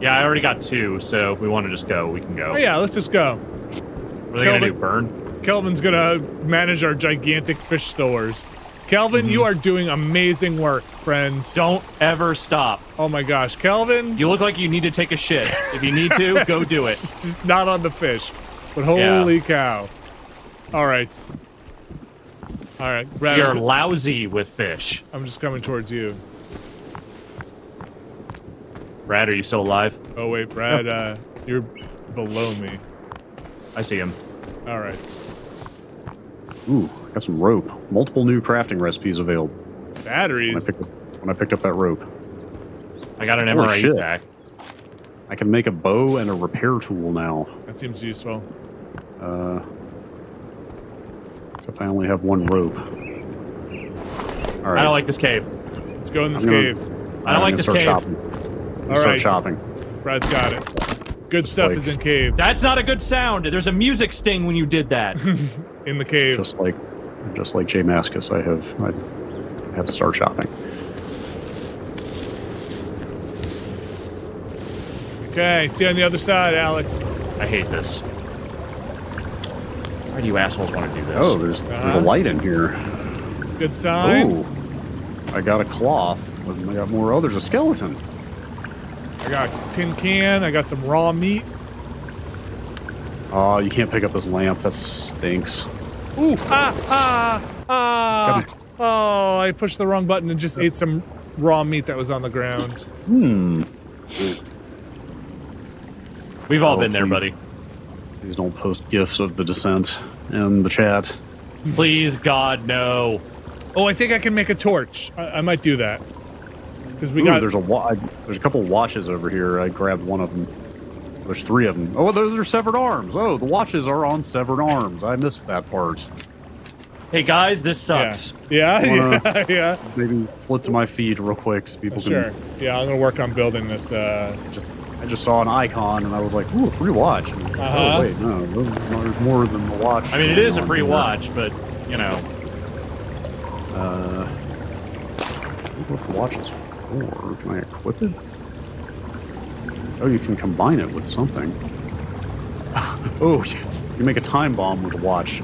Yeah, I already got two, so if we want to just go, we can go. Oh, yeah, let's just go. What are they going to do, burn? Kelvin's going to manage our gigantic fish stores. Kelvin, you are doing amazing work, friend. Don't ever stop. Oh my gosh, Kelvin. You look like you need to take a shit. If you need to, go do it. Just not on the fish, but holy cow. All right. You're lousy with fish. I'm just coming towards you. Brad, are you still alive? Oh wait, Brad, you're below me. I see him. All right. Ooh, got some rope. Multiple new crafting recipes available. Batteries? When I picked up that rope. I got an MRE back. I can make a bow and a repair tool now. That seems useful. Except I only have one rope. All right. I don't like this cave. Let's go in this cave. I don't like this cave. All right. Start shopping. Brad's got it. Good stuff is in caves. That's not a good sound. There's a music sting when you did that. In the cave, just like Jay Maskus, I have to start shopping. Okay, see you on the other side, Alex. I hate this. Why do you assholes want to do this? Oh, there's a light in here. That's a good sign. Ooh, I got a cloth. I got more. Oh, there's a skeleton. I got a tin can. I got some raw meat. Oh, you can't pick up this lamp. That stinks. Ooh, Oh, I pushed the wrong button and just ate some raw meat that was on the ground. Hmm. We've all been there, buddy. Please don't post GIFs of the descent in the chat. Please, God, no. Oh, I think I can make a torch. I might do that. Because we got... There's a couple watches over here. I grabbed one of them. There's three of them. Oh, those are severed arms. Oh, the watches are on severed arms. I missed that part. Hey, guys, this sucks. Yeah, yeah. Maybe flip to my feed real quick so people can... Sure. Yeah, I'm going to work on building this. I just saw an icon, and I was like, ooh, a free watch. And, oh, wait, no, there's more than the watch. I mean, it is a free watch, but, you know. What the watch is for? Can I equip it? Oh, you can combine it with something. Oh, you make a time bomb with a watch.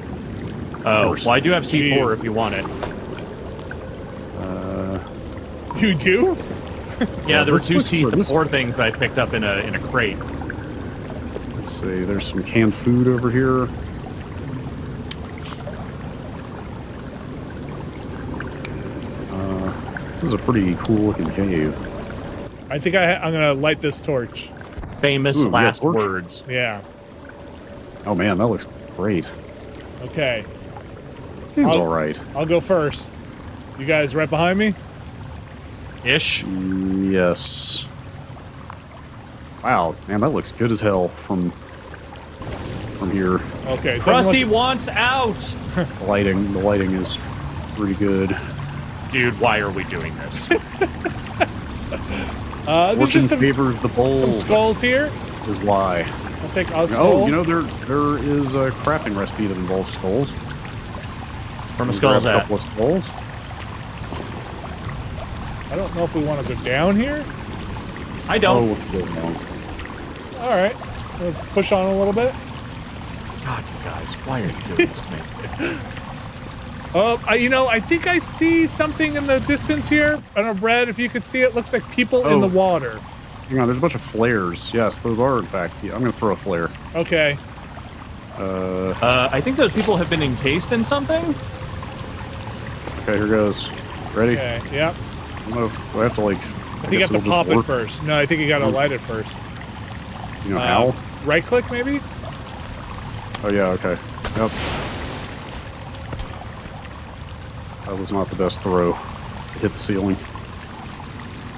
Oh, well, I do have C4 if you want it. You do? Yeah, there were two C4 things that I picked up in a crate. Let's see, there's some canned food over here. This is a pretty cool looking cave. I think I'm gonna light this torch. Famous last words. Yeah. Oh man, that looks great. Okay. This game's alright. I'll go first. You guys right behind me? Ish. Yes. Wow, man, that looks good as hell from here. Okay. Krusty wants out. The lighting is pretty good. Dude, why are we doing this? Fortune favors the bold. Some skulls here. Is why. I'll take a skull. Oh, you know there is a crafting recipe that involves skulls. From a skull, a couple of skulls. I don't know if we want to go down here. I don't. Oh, all right. We'll push on a little bit. God, you guys, why are you doing this to me? Oh, you know, I think I see something in the distance here. I don't know, Brad, if you could see it. Looks like people in the water. You know, there's a bunch of flares. Yes, those are, in fact. Yeah, I'm going to throw a flare. Okay. I think those people have been encased in something. Okay, here goes. Ready? Okay, yep. I don't know if I have to, like... I think you have to pop it first. No, I think you gotta light it first. You know how? Right-click, maybe? Oh, yeah, okay. Yep. That was not the best throw. It hit the ceiling.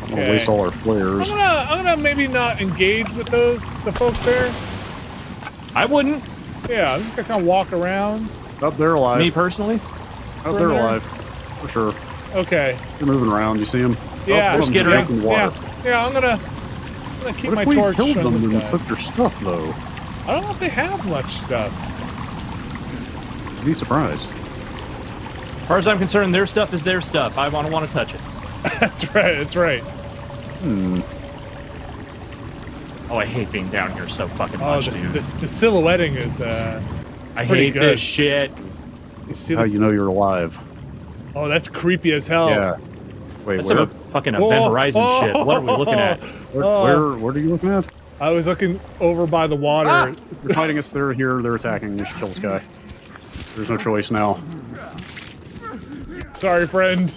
I'm gonna waste all our flares. I'm gonna maybe not engage with the folks there. I wouldn't. Yeah, I'm just gonna kind of walk around. Oh, they're alive. Me, personally? Oh, they're alive. For sure. Okay. They're moving around. You see them? Yeah. Oh, just get around. Yeah. I'm gonna keep my torch. What if we killed them and took their stuff, though? I don't know if they have much stuff. I'd be surprised. As far as I'm concerned, their stuff is their stuff. I want to touch it. That's right. That's right. Hmm. Oh, I hate being down here so fucking much, dude. The silhouetting is. I hate this shit. This is how you know you're alive. Oh, that's creepy as hell. Yeah. Wait, that's some fucking Event Horizon shit. What are we looking at? What are you looking at? I was looking over by the water. Ah! They're fighting us. They're here. They're attacking. We should kill this guy. There's no choice now. Sorry, friend.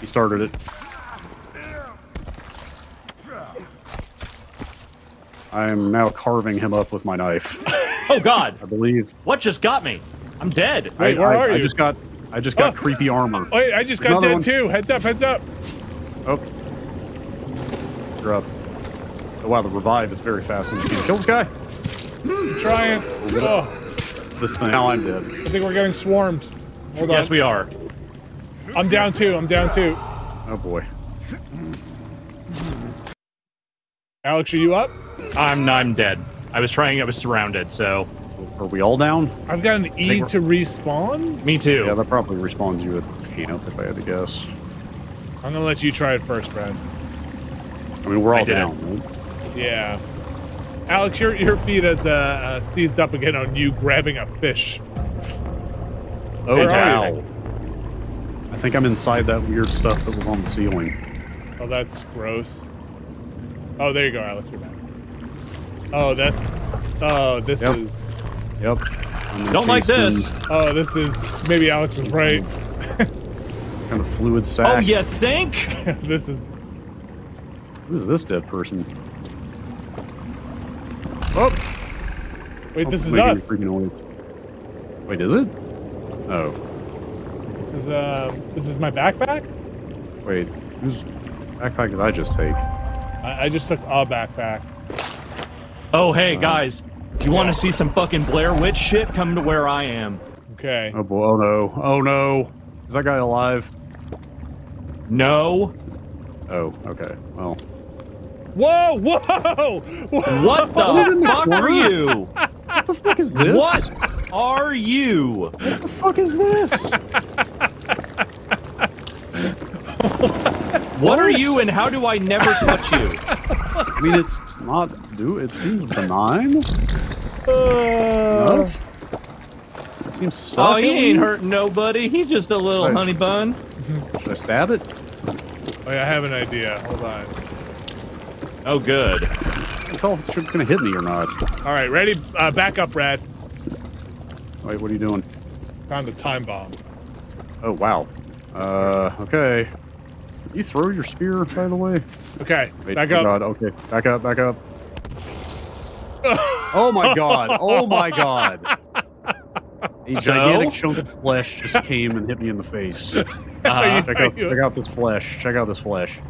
He started it. I am now carving him up with my knife. Oh, God. I believe. What just got me? I'm dead. Wait, where are you? I just got creepy armor. Wait, I just got dead too. Heads up, heads up. Oh. You're up. Oh, wow, the revive is very fast. You can kill this guy. I'm trying. Oh. This thing. Now I'm dead. I think we're getting swarmed. Hold on. Yes, we are. I'm down too. I'm down too. Oh, boy. Alex, are you up? I'm dead. I was trying. I was surrounded, so... Are we all down? I've got an E to respawn. Me too. Yeah, that probably respawns you with camp, if I had to guess. I'm gonna let you try it first, Brad. I mean, we're all down, right? Yeah. Alex, your feed has seized up again on you grabbing a fish. Oh, wow. I think I'm inside that weird stuff that was on the ceiling. Oh, that's gross. Oh, there you go, Alex. You're back. Oh, that's... Oh, this is... Yep. Don't like this. Oh, this is... Maybe Alex is right. Kind of fluid sack. Oh, you think? This is... Who is this dead person? Oh! Wait, this is us. Wait, is it? Oh. This is my backpack? Wait, whose backpack did I just take? I just took a backpack. Oh, hey, guys. You want to see some fucking Blair Witch shit? Come to where I am. Okay. Oh, boy. Oh, no. Oh, no. Is that guy alive? No. Oh, okay. Well. Whoa! Whoa! Whoa. What the fuck are you? What the fuck is this? What are you? What the fuck is this? What are you and how do I never touch you? I mean, it's not... Dude, it seems benign. It seems stuck. Oh, he ain't hurting nobody. He's just a little honey bun. Should I stab it? Oh, yeah, I have an idea. Hold on. Oh, good. I can't tell if it's going to hit me or not. All right, ready? Back up, Brad. Wait, what are you doing? Found a time bomb. Oh, wow. Okay. You throw your spear, by the way. Okay, back up. God. Okay, back up, back up. Oh my god! Oh my god! A gigantic chunk of flesh just came and hit me in the face. Check out this flesh. Check out this flesh.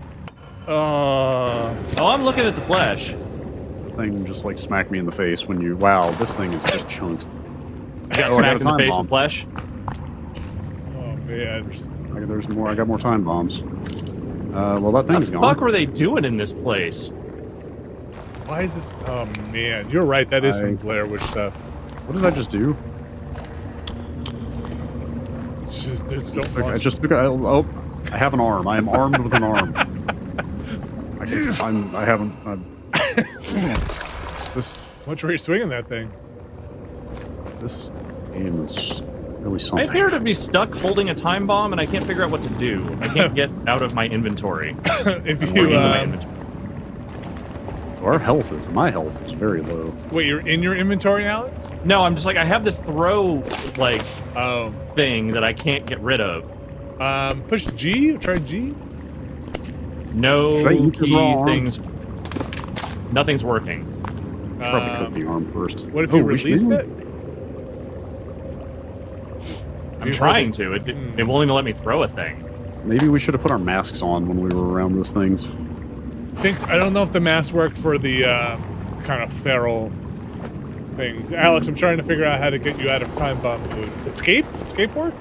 Oh, I'm looking at the flesh. The thing just like smacked me in the face when you. Wow, this thing is just chunks. You got smacked in the face with flesh. Oh man, there's more. I got more time bombs. Well, that thing's gone. What the fuck were they doing in this place? Why is this... Oh, man. You're right. That is some Blair Witch stuff. What did I just do? Oh, I have an arm. I am armed with an arm. What were you swinging that thing? This game is... I appear to be stuck holding a time bomb, and I can't figure out what to do. I can't get out of my inventory. If you, my health is very low. Wait, you're in your inventory, Alex? No, I'm just like, I have this throw, like, thing that I can't get rid of. Push G? Try G? No key things. Nothing's working. Probably cut the arm first. What if you release it? I'm trying to. It won't even let me throw a thing. Maybe we should have put our masks on when we were around those things. I don't know if the masks work for the kind of feral things. Alex, I'm trying to figure out how to get you out of time bomb loot. Escape? Escape work?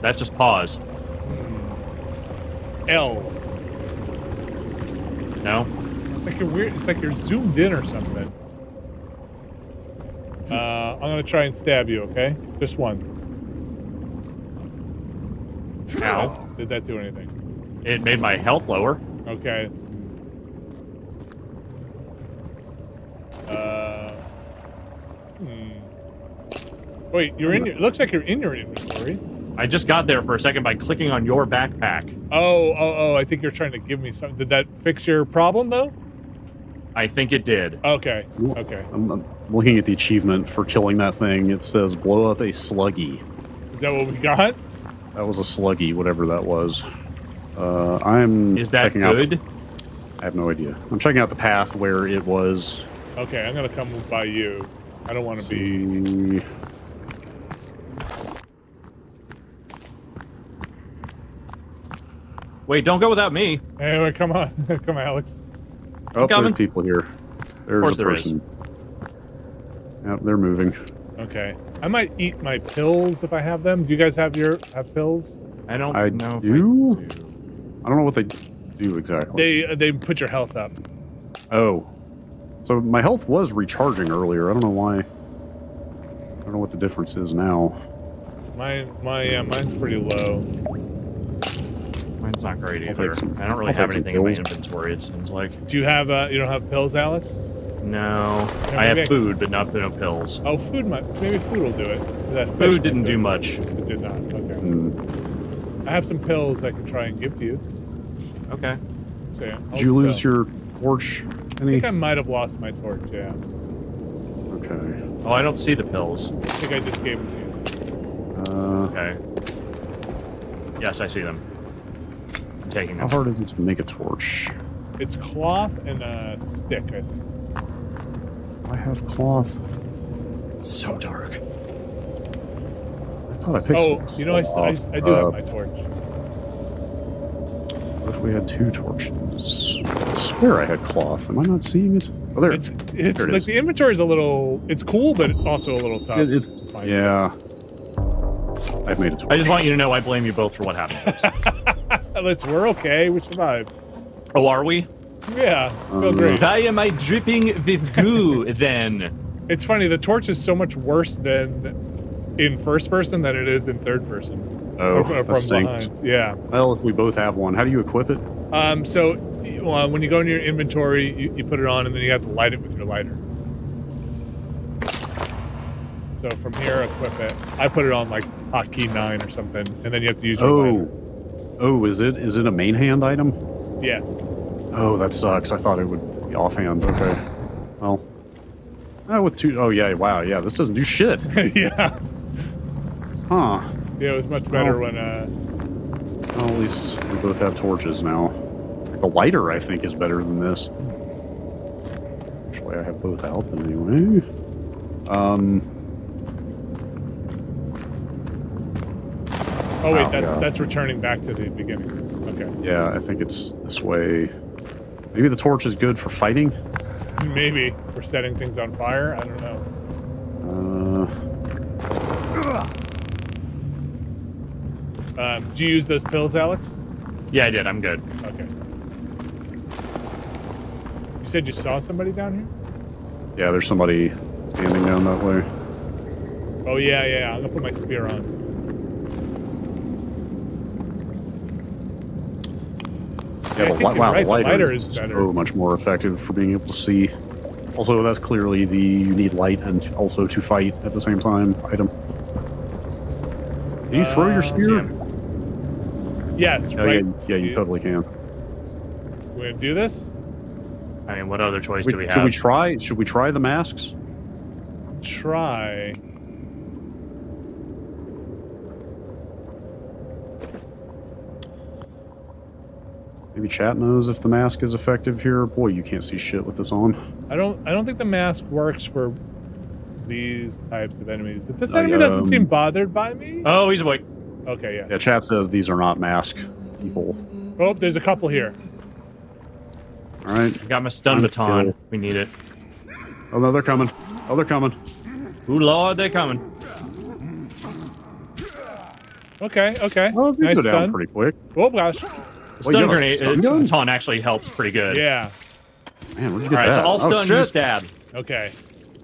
That's just pause. L. No. It's like you're weird. It's like you're zoomed in or something. I'm gonna try and stab you. Okay, just once. Ow. Did that do anything? It made my health lower. Okay. Wait, you're in your... It looks like you're in your inventory. I just got there for a second by clicking on your backpack. Oh, I think you're trying to give me something. Did that fix your problem, though? I think it did. Okay, okay. I'm looking at the achievement for killing that thing. It says, blow up a sluggy. Is that what we got? That was a sluggy, whatever that was. I'm Is that good? I have no idea. I'm checking out the path where it was. Okay, I'm gonna come by you. I don't want to be... Wait, don't go without me. Hey, wait, come on. Come on, Alex. Oh, there's people here. There's a person. Yep, they're moving. Okay. I might eat my pills if I have them. Do you guys have pills? I don't know if I do. I don't know what they do exactly. They put your health up. Oh. So my health was recharging earlier. I don't know why. I don't know what the difference is now. Mine's pretty low. Mine's not great either. I don't really have anything in my inventory, it seems like. Do you have you don't have pills, Alex? No, I have food, but not pills. Oh, food might. Maybe food will do it. That food didn't do much. It did not. Okay. I have some pills I can try and give to you. Okay. So, yeah, did you lose your torch? I think I might have lost my torch. Yeah. Okay. Oh, I don't see the pills. I think I just gave them to you. Okay. Yes, I see them. I'm taking them. How hard is it to make a torch? It's cloth and a stick, I think. I have cloth. It's so dark. I thought I picked some cloth. You know, I do have my torch. What if we had two torches? I swear I had cloth. Am I not seeing it? Oh, there it's there it is. The inventory is a little... It's cool, but also a little tough. It's fine. Yeah. I've made a torch. I just want you to know I blame you both for what happened. We're okay. We survived. Oh, are we? Yeah, feel great. Why am I dripping with goo, then? It's funny, the torch is so much worse than in first person than it is in third person. Oh, that's from behind. Yeah. Well, if we both have one, how do you equip it? So, when you go into your inventory, you put it on, and then you have to light it with your lighter. So from here, equip it. I put it on, like, hotkey 9 or something, and then you have to use your lighter. Oh, is it a main hand item? Yes. Oh, that sucks. I thought it would be offhand. Okay. Well. With two... Oh, yeah. Wow. Yeah, this doesn't do shit. Yeah. Huh. Yeah, it was much better when... Well, at least we both have torches now. The lighter, I think, is better than this. Actually, I have both out, but anyway. Oh, wait. That's returning back to the beginning. Okay. Yeah, I think it's this way... Maybe the torch is good for fighting? Maybe. For setting things on fire? I don't know. Did you use those pills, Alex? Yeah, I did. I'm good. Okay. You said you saw somebody down here? Yeah, there's somebody standing down that way. Oh, yeah, yeah. I'm gonna put my spear on. Yeah, the lighter is so much more effective for being able to see. Also, that's clearly the you need light and also to fight at the same time item. Can you throw your spear? Yes, right. Yeah, you totally can. We're gonna do this? I mean, what other choice do we have? Should we try the masks? Try. Maybe chat knows if the mask is effective here. Boy, you can't see shit with this on. I don't think the mask works for these types of enemies. But this enemy doesn't seem bothered by me. Oh, he's awake. Okay, yeah. Yeah, chat says these are not mask people. Oh, there's a couple here. All right. I got my stun baton. Cool. We need it. Oh, no, they're coming. Oh, they're coming. Ooh, Lord, they're coming. Okay, okay. Well, they nice go down pretty quick. Oh, gosh. Stun grenade baton actually helps pretty good. Yeah. Man, where'd you get that? All right, so I'll stun and stab. Okay.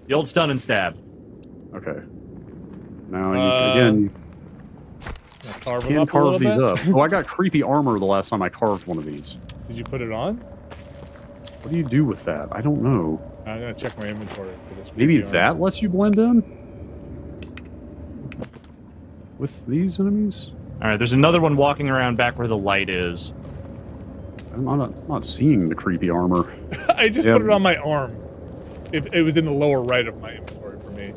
The old stun and stab. Okay. Now, you can carve these up. Oh, I got creepy armor the last time I carved one of these. Did you put it on? What do you do with that? I don't know. I'm going to check my inventory for this. Maybe that lets you blend in? With these enemies? All right, there's another one walking around back where the light is. I'm not seeing the creepy armor. I just put it on my arm. It was in the lower right of my inventory for me.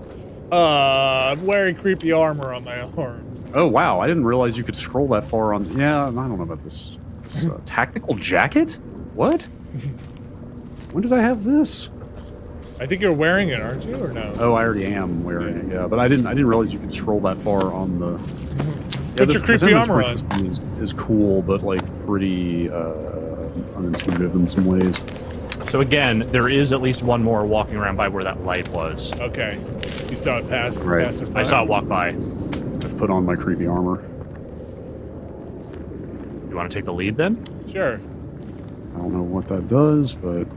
I'm wearing creepy armor on my arms. Oh, wow. I didn't realize you could scroll that far on... Yeah, I don't know about this. This tactical jacket? What? When did I have this? I think you're wearing it, aren't you, or no? Oh, I already am wearing it, yeah. But I didn't realize you could scroll that far on the... Yeah, this creepy armor is cool, but like pretty unintuitive in some ways. So again, there is at least one more walking around by where that light was. Okay, you saw it pass. Right, pass I saw it walk by. I've put on my creepy armor. You want to take the lead then? Sure. I don't know what that does, but.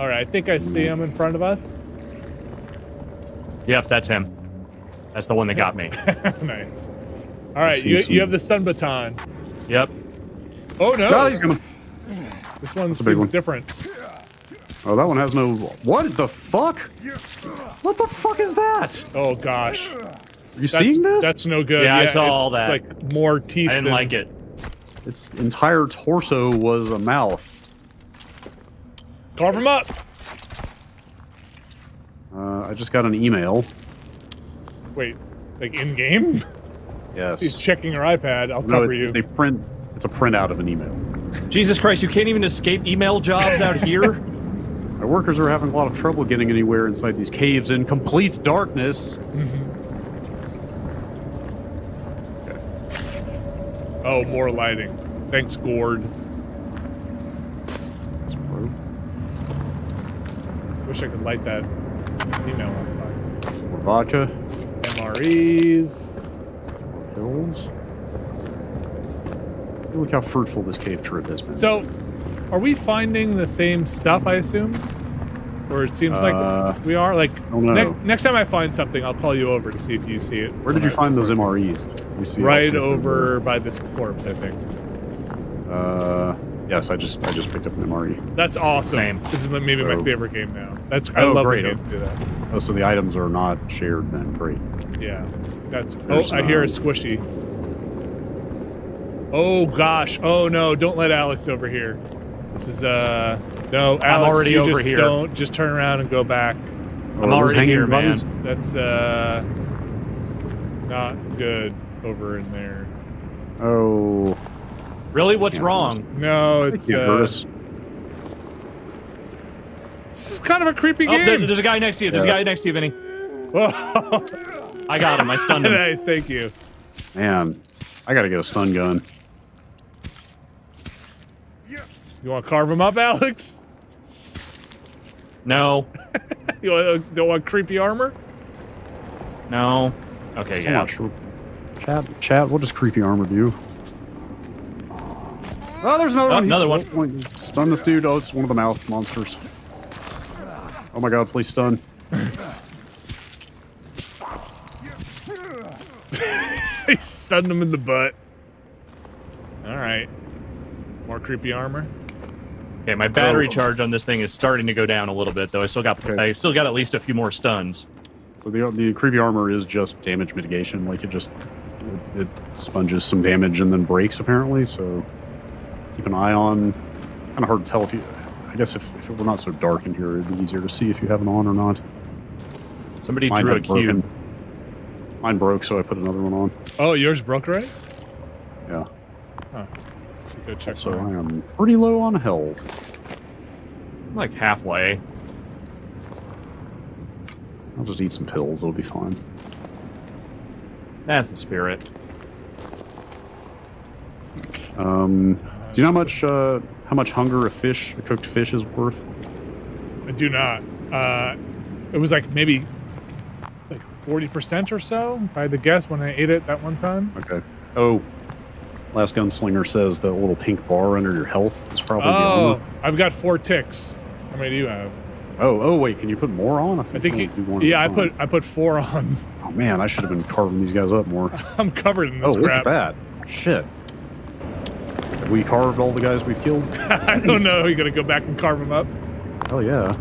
All right, I think I see him in front of us. Yep, that's him. That's the one that got me. Nice. All right, you have the stun baton. Yep. Oh no! This one seems different. Oh, that one has no... What the fuck? What the fuck is that? Oh, gosh. Are you seeing this? That's no good. Yeah, I saw all that. It's like more teeth. I didn't like it. Its entire torso was a mouth. Carve him up! I just got an email. Wait, like in-game? Yes. He's checking her iPad. I'll cover you. It's a printout of an email. Jesus Christ, you can't even escape email jobs out here? My workers are having a lot of trouble getting anywhere inside these caves in complete darkness. Mm-hmm. Okay. Oh, more lighting. Thanks, Gord. Wish I could light that. You know, more vodka. MREs. More pills. Look how fruitful this cave trip is, man. So, are we finding the same stuff, I assume? Or it seems like we are? Like, I don't know. Next time I find something, I'll call you over to see if you see it. Where did you find those MREs? We see right over by this corpse, I think. Yes, I just picked up an MRE. That's awesome. Same. This is maybe my favorite game now. That's I love when games do that. Oh, so the items are not shared then. Great. Yeah. That's oh, I hear a squishy. Oh gosh. Oh no, don't let Alex over here. This is no, Alex, I'm already you over just here. Don't just turn around and go back. Oh, I'm already here, man. That's not good over in there. Oh. Really? What's wrong? No, it's this is kind of a creepy game. There's a guy next to you. There's a guy next to you, Vinny. Whoa. I got him. I stunned him. Nice, thank you. Man, I gotta get a stun gun. You want to carve him up, Alex? No. You don't want creepy armor? No. Okay, I'm not sure. Chat, what does creepy armor do? Oh, there's another one. Another one. Stun this dude. Oh, it's one of the mouth monsters. Oh my god, please stun. He stunned him in the butt. Alright. More creepy armor. Okay, my battery charge on this thing is starting to go down a little bit, though. I still got at least a few more stuns. So the creepy armor is just damage mitigation. Like, it sponges some damage and then breaks, apparently, so... Keep an eye on. Kind of hard to tell if you. I guess if it were not so dark in here, it'd be easier to see if you have an on or not. Somebody drew a cube. Mine broke, so I put another one on. Oh, yours broke, right? Yeah. Huh. Go check. So I am pretty low on health. I'm like halfway. I'll just eat some pills. It'll be fine. That's the spirit. Do you know how much hunger a cooked fish is worth? I do not. It was like maybe like 40% or so, if I had to guess, when I ate it that one time. Okay. Oh, Last Gunslinger says the little pink bar under your health is probably the armor. I've got 4 ticks. How many do you have? Oh wait, can you put more on? I put 4 on. Oh man, I should have been carving these guys up more. I'm covered in this crap. Look at that. Shit. We carved all the guys we've killed. I don't know. You gonna go back and carve them up? Hell yeah.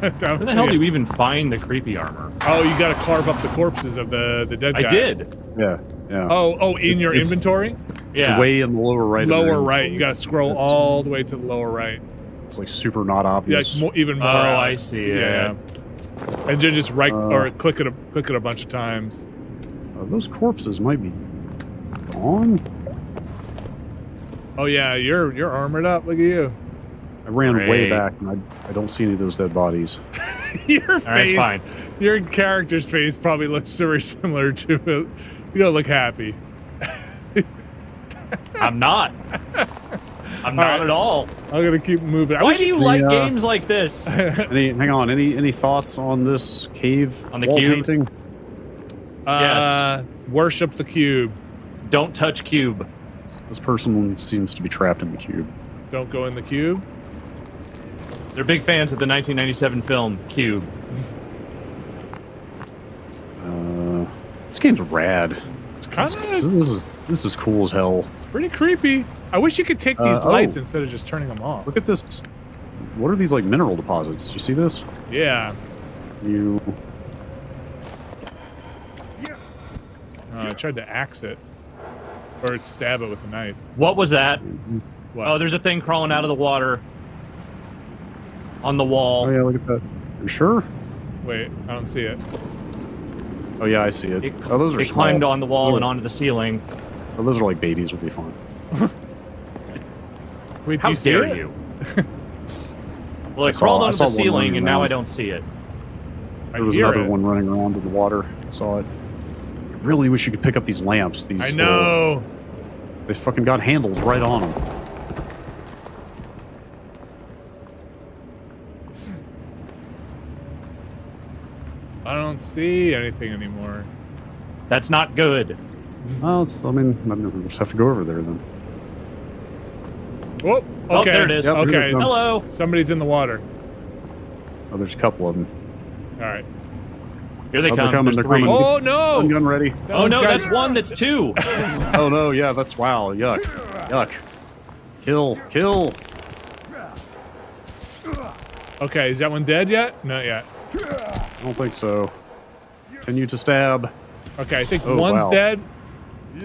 Where the hell do you even find the creepy armor? Oh, you gotta carve up the corpses of the dead guys. I did. Yeah. Yeah. Oh, in your inventory? Yeah. It's way in the lower right. Lower right. You gotta scroll all the way to the lower right. It's like super not obvious. Yeah, like even more. Oh, out. I see. Yeah. And then just right or click it a bunch of times. Those corpses might be gone. Oh yeah, you're armored up. Look at you. I ran way back, and I don't see any of those dead bodies. Your character's face probably looks very similar to it. You don't look happy. I'm not. I'm not at all. I'm gonna keep moving. Why do you like games like this? Hang on. Any thoughts on this cave wall painting? Yes. Worship the cube. Don't touch cube. This person seems to be trapped in the cube. Don't go in the cube. They're big fans of the 1997 film Cube. This game's rad. It's kind of. This is This is cool as hell. It's pretty creepy. I wish you could take these lights instead of just turning them off. Look at this. What are these, like, mineral deposits? You see this? Yeah. You... I tried to axe it. Or stab it with a knife. What was that? What? Oh, there's a thing crawling out of the water. On the wall. Oh, yeah, look at that. You sure? Wait, I don't see it. Oh, yeah, I see it. Oh, those are small. Climbed on the wall and onto the ceiling. Oh, those are like babies. Would be fun. Wait, how dare you? Well, it crawled onto the ceiling, and now I don't see it. There was another one running around to the water. I saw it. I really wish you could pick up these lamps. These, I know. They fucking got handles right on them. I don't see anything anymore. That's not good. Well, it's, I mean, we just have to go over there then. Whoop! Okay. Oh, there it is. Yep, okay. Hello. Somebody's in the water. Oh, there's a couple of them. All right. Here they come. They're coming. Oh no! Gun ready. Oh no, that's one. That's two. Oh no! Yeah, that's wow. Yuck! Yuck! Kill! Kill! Okay, is that one dead yet? Not yet. I don't think so. Continue to stab. Okay, I think one's dead.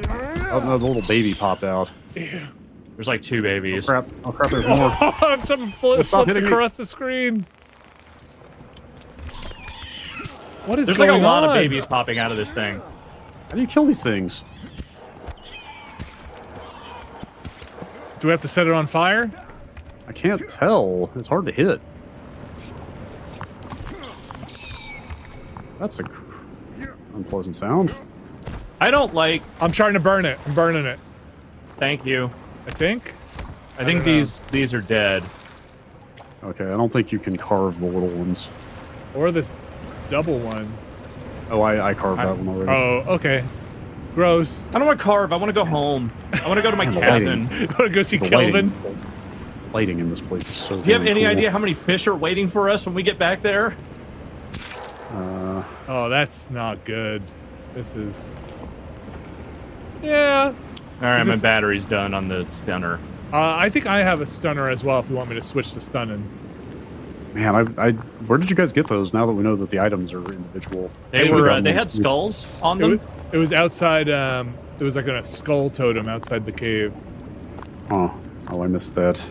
Oh, no, the little baby popped out. Yeah. There's like two babies. Oh, crap. Oh, crap, there's more. Oh, someone flipped across the screen. What is going on? There's like a lot of babies popping out of this thing. How do you kill these things? Do we have to set it on fire? I can't tell. It's hard to hit. That's a unpleasant sound. I don't like... I'm trying to burn it. I'm burning it. Thank you. I think? I think these are dead. Okay, I don't think you can carve the little ones. Or this double one. Oh, I carved that one already. Oh, okay. Gross. I don't want to carve. I want to go home. I want to go to my cabin. I want to go see Kelvin. Lighting in this place is so cool. Do you have any idea how many fish are waiting for us when we get back there? Oh, that's not good. This is... Yeah. Alright, my battery's done on the stunner. I think I have a stunner as well if you want me to switch to stunning. Man, where did you guys get those now that we know that the items are individual? They were, they had skulls on them? It was outside, there was like a skull totem outside the cave. Oh, I missed that.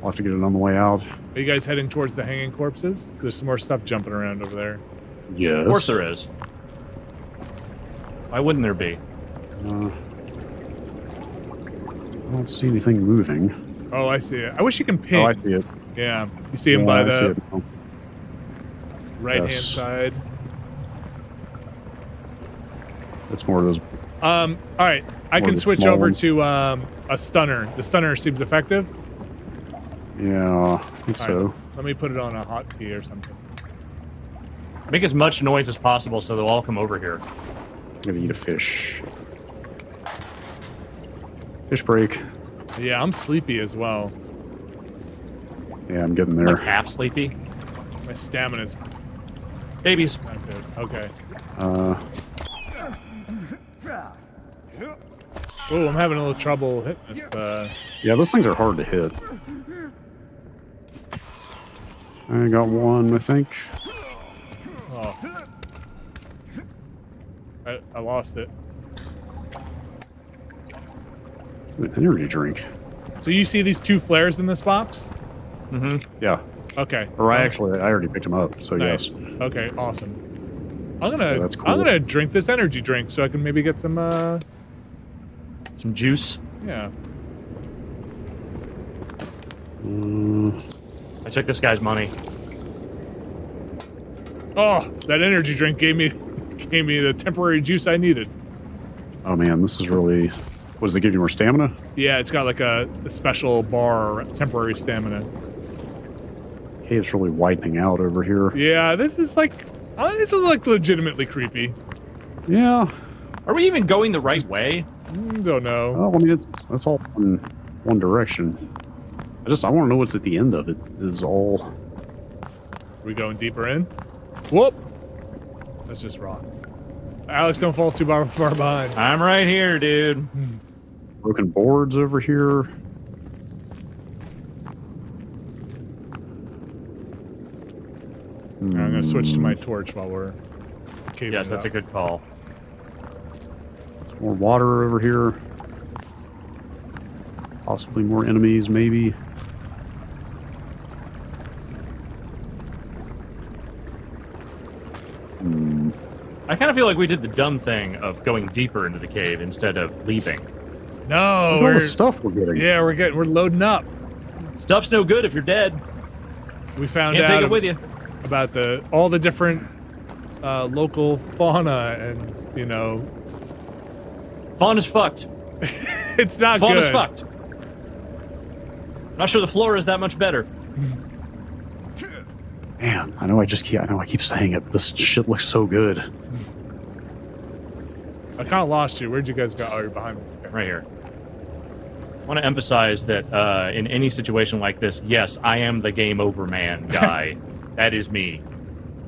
I'll have to get it on the way out. Are you guys heading towards the hanging corpses? There's some more stuff jumping around over there. Yes. Of course there is. Why wouldn't there be? I don't see anything moving. Oh, I see it. I wish you can ping. Oh, I see it. Yeah. You see him by the right-hand side. It's more of those... all right. I can switch over to a stunner. The stunner seems effective. Yeah, I think so. Right, let me put it on a hotkey or something. Make as much noise as possible so they'll all come over here. I'm gonna eat a fish. Fish break. Yeah, I'm sleepy as well. Yeah, I'm getting there. Like half sleepy? My stamina's... Babies. Not good. Okay. Oh, I'm having a little trouble hitting this. Yeah, those things are hard to hit. I got one, I think. Oh. I lost it. An energy drink. So you see these two flares in this box? Mm-hmm. Yeah. Okay. Or I already picked them up, so nice. Yes. Okay, awesome. I'm gonna that's cool. I'm gonna drink this energy drink so I can maybe get some juice. Yeah. I took this guy's money. Oh, that energy drink gave me the temporary juice I needed. Oh man, this is really... What, does it give you more stamina? Yeah, it's got like a special bar, temporary stamina. Okay, it's really widening out over here. Yeah, this is like legitimately creepy. Yeah. Are we even going the right way? Don't know. Well, I mean, that's all in one direction. I want to know what's at the end of it. Is all. Are we going deeper in? Whoop! That's just rock. Alex, don't fall too far behind. I'm right here, dude. Broken boards over here. I'm gonna switch to my torch while we're caving. Yes, that's a good call. There's more water over here. Possibly more enemies, maybe. I kind of feel like we did the dumb thing of going deeper into the cave instead of leaving. No, all the stuff we're getting. Yeah, we're loading up. Stuff's no good if you're dead. We found out. Take it with you. About all the different local fauna, and you know, fauna's fucked. It's not good. Fauna's fucked. I'm not sure the floor is that much better. Man, I know I keep saying it, but this shit looks so good. I kind of lost you. Where'd you guys go? Oh, you're behind me. Okay. Right here. I want to emphasize that in any situation like this, yes, I am the game over man guy. That is me.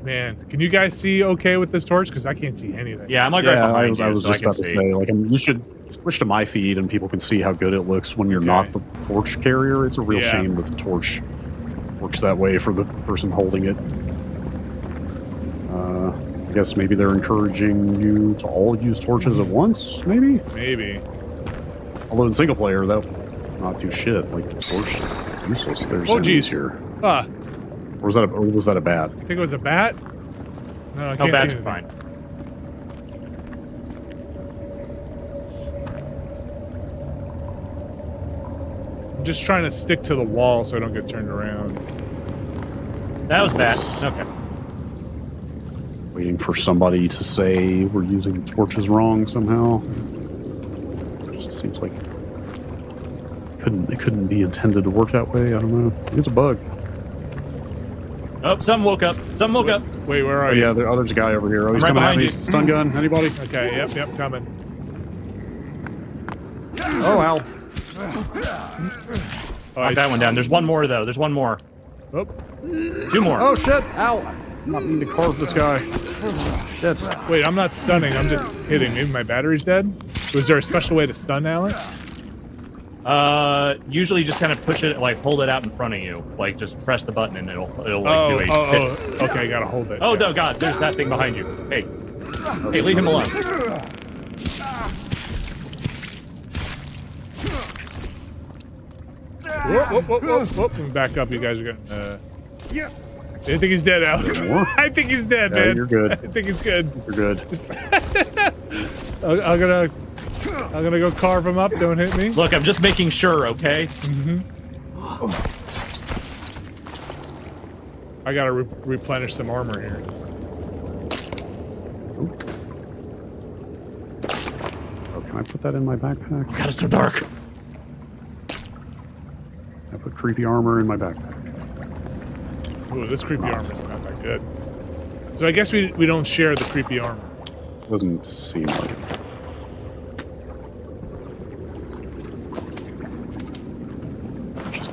Man, can you guys see okay with this torch? Because I can't see anything. Yeah, I'm like right behind you, so I was just about to say, like, you should switch to my feed and people can see how good it looks when you're not the torch carrier. It's a real shame that the torch works that way for the person holding it. I guess maybe they're encouraging you to all use torches at once, maybe? Maybe. Although in single player, that would not do shit. Like, the torch is useless. There's enemies here. Or was that a bat? I think it was a bat? No, I can't see anything. Fine. I'm just trying to stick to the wall so I don't get turned around. That was bad. Okay. Waiting for somebody to say we're using torches wrong somehow. It just seems like it couldn't be intended to work that way. I don't know. It's a bug. Oh, some woke up. Some woke up. Wait, where are you? Yeah, there's a guy over here. Oh, he's coming at me. Stun gun. Anybody? Okay, yep, coming. Oh, ow. Knock that one down. There's one more, though. There's one more. Oh. Two more. Oh, shit. Ow. I'm not meaning to carve this guy. Shit. Wait, I'm not stunning. I'm just hitting. Maybe my battery's dead? Was there a special way to stun, Alex? Usually just kind of push it, like, hold it out in front of you. Like, just press the button and it'll like, do a stick. Oh, okay, gotta hold it. Oh, no, God, there's that thing behind you. Hey. Hey, leave him alone. Whoop, back up, you guys are getting, I think he's dead, Alex. I think he's dead, man. Yeah, you're good. I think he's good. You're good. I'm gonna go carve him up. Don't hit me. Look, I'm just making sure, okay? Mm-hmm. I gotta replenish some armor here. Oh, can I put that in my backpack? Oh, God, it's so dark. I put creepy armor in my backpack. Ooh, this creepy armor is not that good. So I guess we don't share the creepy armor. Doesn't seem like it.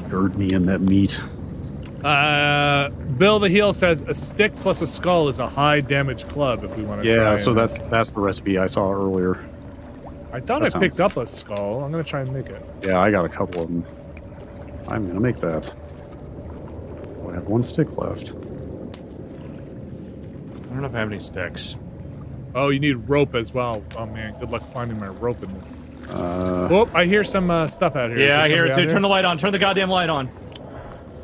Gird me in that meat. Bill the Heel says a stick plus a skull is a high damage club if we want to try. Yeah, so that's the recipe I saw earlier. I thought I picked up a skull. I'm going to try and make it. Yeah, I got a couple of them. I'm going to make that. Oh, I have one stick left. I don't know if I have any sticks. Oh, you need rope as well. Oh, man, good luck finding my rope in this. Oh, I hear some stuff out here. Yeah, I hear it too. Turn the light on. Turn the goddamn light on.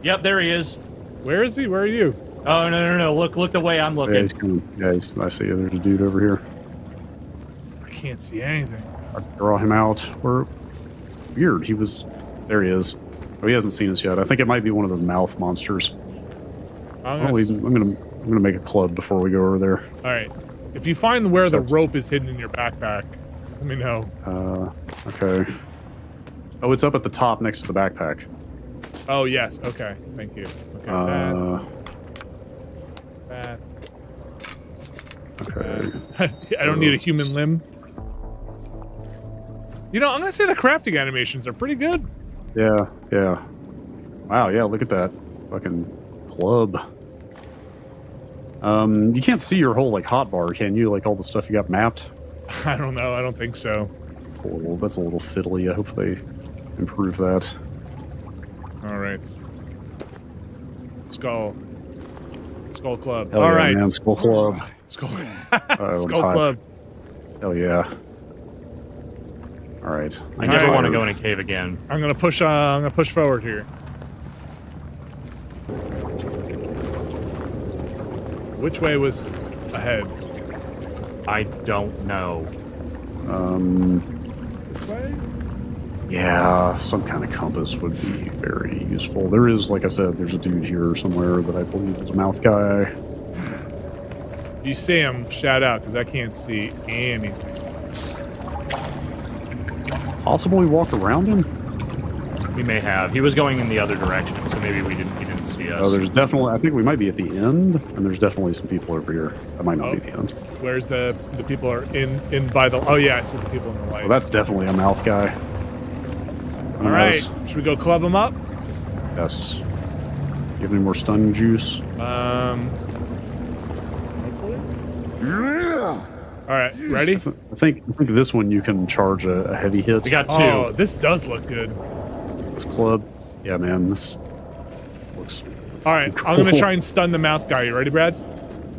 Yep, there he is. Where is he? Where are you? Oh, no. Look the way I'm looking. Yeah, he's coming. Yeah, I see there's a dude over here. I can't see anything. I draw him out. Weird. There he is. Oh, he hasn't seen us yet. I think it might be one of those mouth monsters. I'm gonna make a club before we go over there. All right. If you find where the rope is hidden in your backpack, let me know. Okay. Oh, it's up at the top next to the backpack. Oh, yes. Okay. Thank you. Okay. That. Okay. I don't need a human limb. You know, I'm going to say the crafting animations are pretty good. Yeah. Wow, yeah, look at that. Fucking club. You can't see your whole, like, hotbar, can you? Like, all the stuff you got mapped? I don't know. I don't think so. That's a little fiddly. I hope they improve that. All right. Skull Club. Hell all yeah, right. Man, Skull Club. Skull Club. Hell yeah. All right. I never want to go in a cave again. I'm gonna push. I'm gonna push forward here. Which way was ahead? I don't know. This way? Yeah, some kind of compass would be very useful. There is, like I said, there's a dude here somewhere that I believe is a mouth guy. If you see him, shout out, because I can't see anything. Possibly walk around him? We may have. He was going in the other direction, so maybe he didn't see us. Oh, there's definitely... I think we might be at the end, and there's definitely some people over here. That might not be the end. Where's the people are in by the... Oh, yeah, I see the people in the light. Well, that's definitely a mouth guy. All right. Should we go club him up? Yes. You have any more stun juice? Hopefully. Yeah. All right, ready? I think this one you can charge a heavy hit. We got two. Oh, this does look good. This club, yeah, man, this looks. All right, cool. I'm gonna try and stun the mouth guy. You ready, Brad?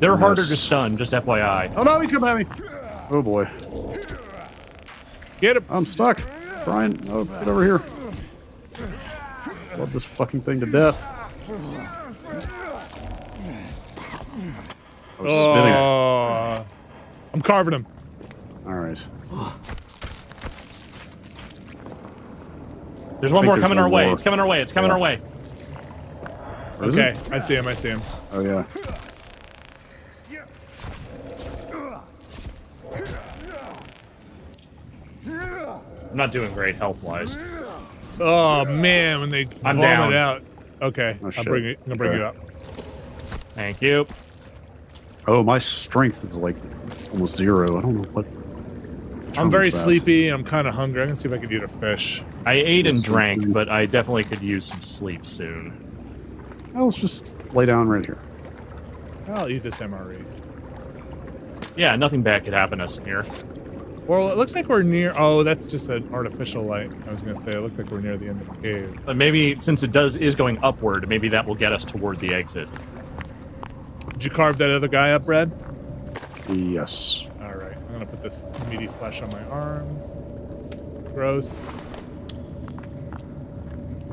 They're harder to stun, just FYI. Oh no, he's coming at me! Oh boy, get him! I'm stuck, Brian. Oh, get over here! Love this fucking thing to death. I was spinning it. I'm carving him. All right. There's one more coming our way. It's coming our way. It's coming our way. Okay, I see him. I see him. Oh yeah. I'm not doing great health-wise. Oh man, when they vomit out. Okay, oh, I'm gonna bring you up. Thank you. Oh, my strength is like almost zero. I don't know what. I'm very sleepy. I'm kind of hungry. I'm gonna see if I could eat a fish. I ate and drank, but I definitely could use some sleep soon. Well, let's just lay down right here. I'll eat this MRE. Yeah, nothing bad could happen to us in here. Well, it looks like we're near... Oh, that's just an artificial light. I was gonna say, it looked like we're near the end of the cave. But maybe, since it is going upward, maybe that will get us toward the exit. Did you carve that other guy up, Brad? Yes. All right, I'm gonna put this meaty flesh on my arms. Gross.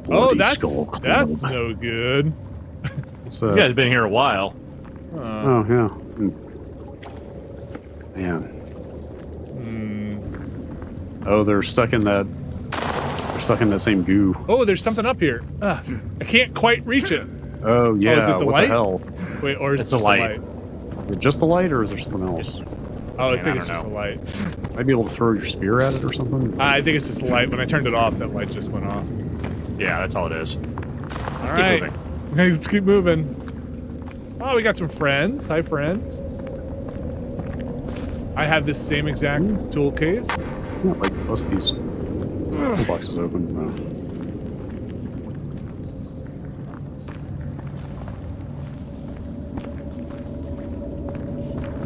Bloody that's no good. So, you guys have been here a while. Oh yeah. Mm. Man. Mm. Oh, they're stuck in that same goo. Oh, there's something up here. I can't quite reach it. Oh yeah. Oh, is it the light? The hell? Wait, or is it just the light? Is it just the light, or is there something else? Oh, I think it's just the light. Might be able to throw your spear at it or something. I think it's just the light. When I turned it off, that light just went off. Yeah, that's all it is. Let's keep moving. Let's keep moving. Oh, we got some friends. Hi, friend. I have this same exact tool case. Yeah, like, bust these boxes open. No.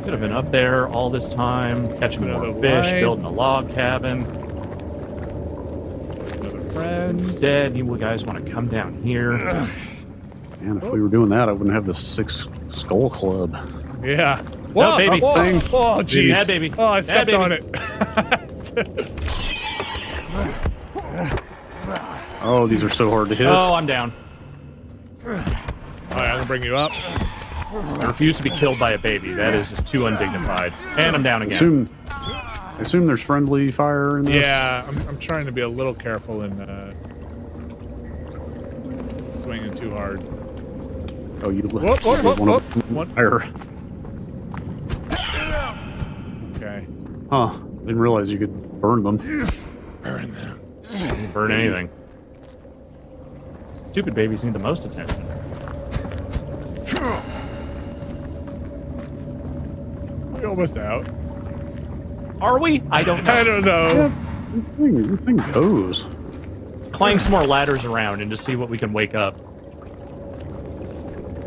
Could have been up there all this time, catching more fish, building a log cabin. Instead, you guys want to come down here. Man, if we were doing that, I wouldn't have the 6 skull club. Yeah. Whoa, no, baby. Oh, jeez. Yeah, baby. Oh, I stepped on it. Oh, these are so hard to hit. Oh, I'm down. All right, I'm going to bring you up. I refuse to be killed by a baby. That is just too undignified. And I'm down again. I assume there's friendly fire in this? Yeah, I'm trying to be a little careful and swinging too hard. Oh, you one fire. Okay. Huh. Didn't realize you could burn them. Burn them. Didn't burn anything. Stupid babies need the most attention. We're almost out. Are we? I don't know. I don't know. Yeah, this thing goes. Climb some more ladders around and just see what we can wake up.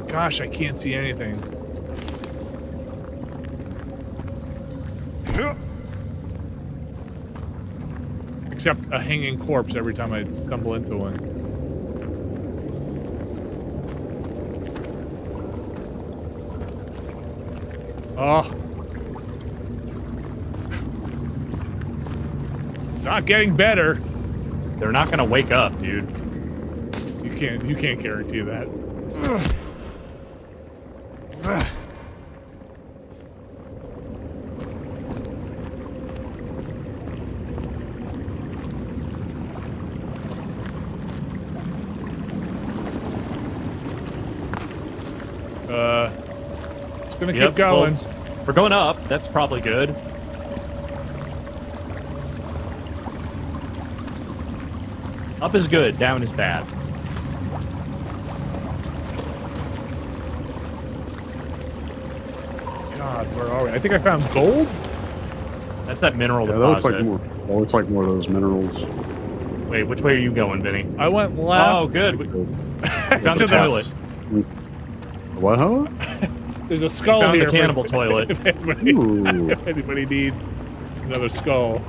Gosh, I can't see anything. Except a hanging corpse every time I stumble into one. Oh. It's not getting better. They're not gonna wake up, dude. You can't guarantee that. Gonna keep going. Well, we're going up. That's probably good. Up is good. Down is bad. God, where are we? I think I found gold. That's that mineral deposit. That looks like more. Well, it's like more of those minerals. Wait, which way are you going, Vinny? I went left. Oh, good. Found the toilet. What? Huh? There's a skull found here. The cannibal toilet. If anybody needs another skull.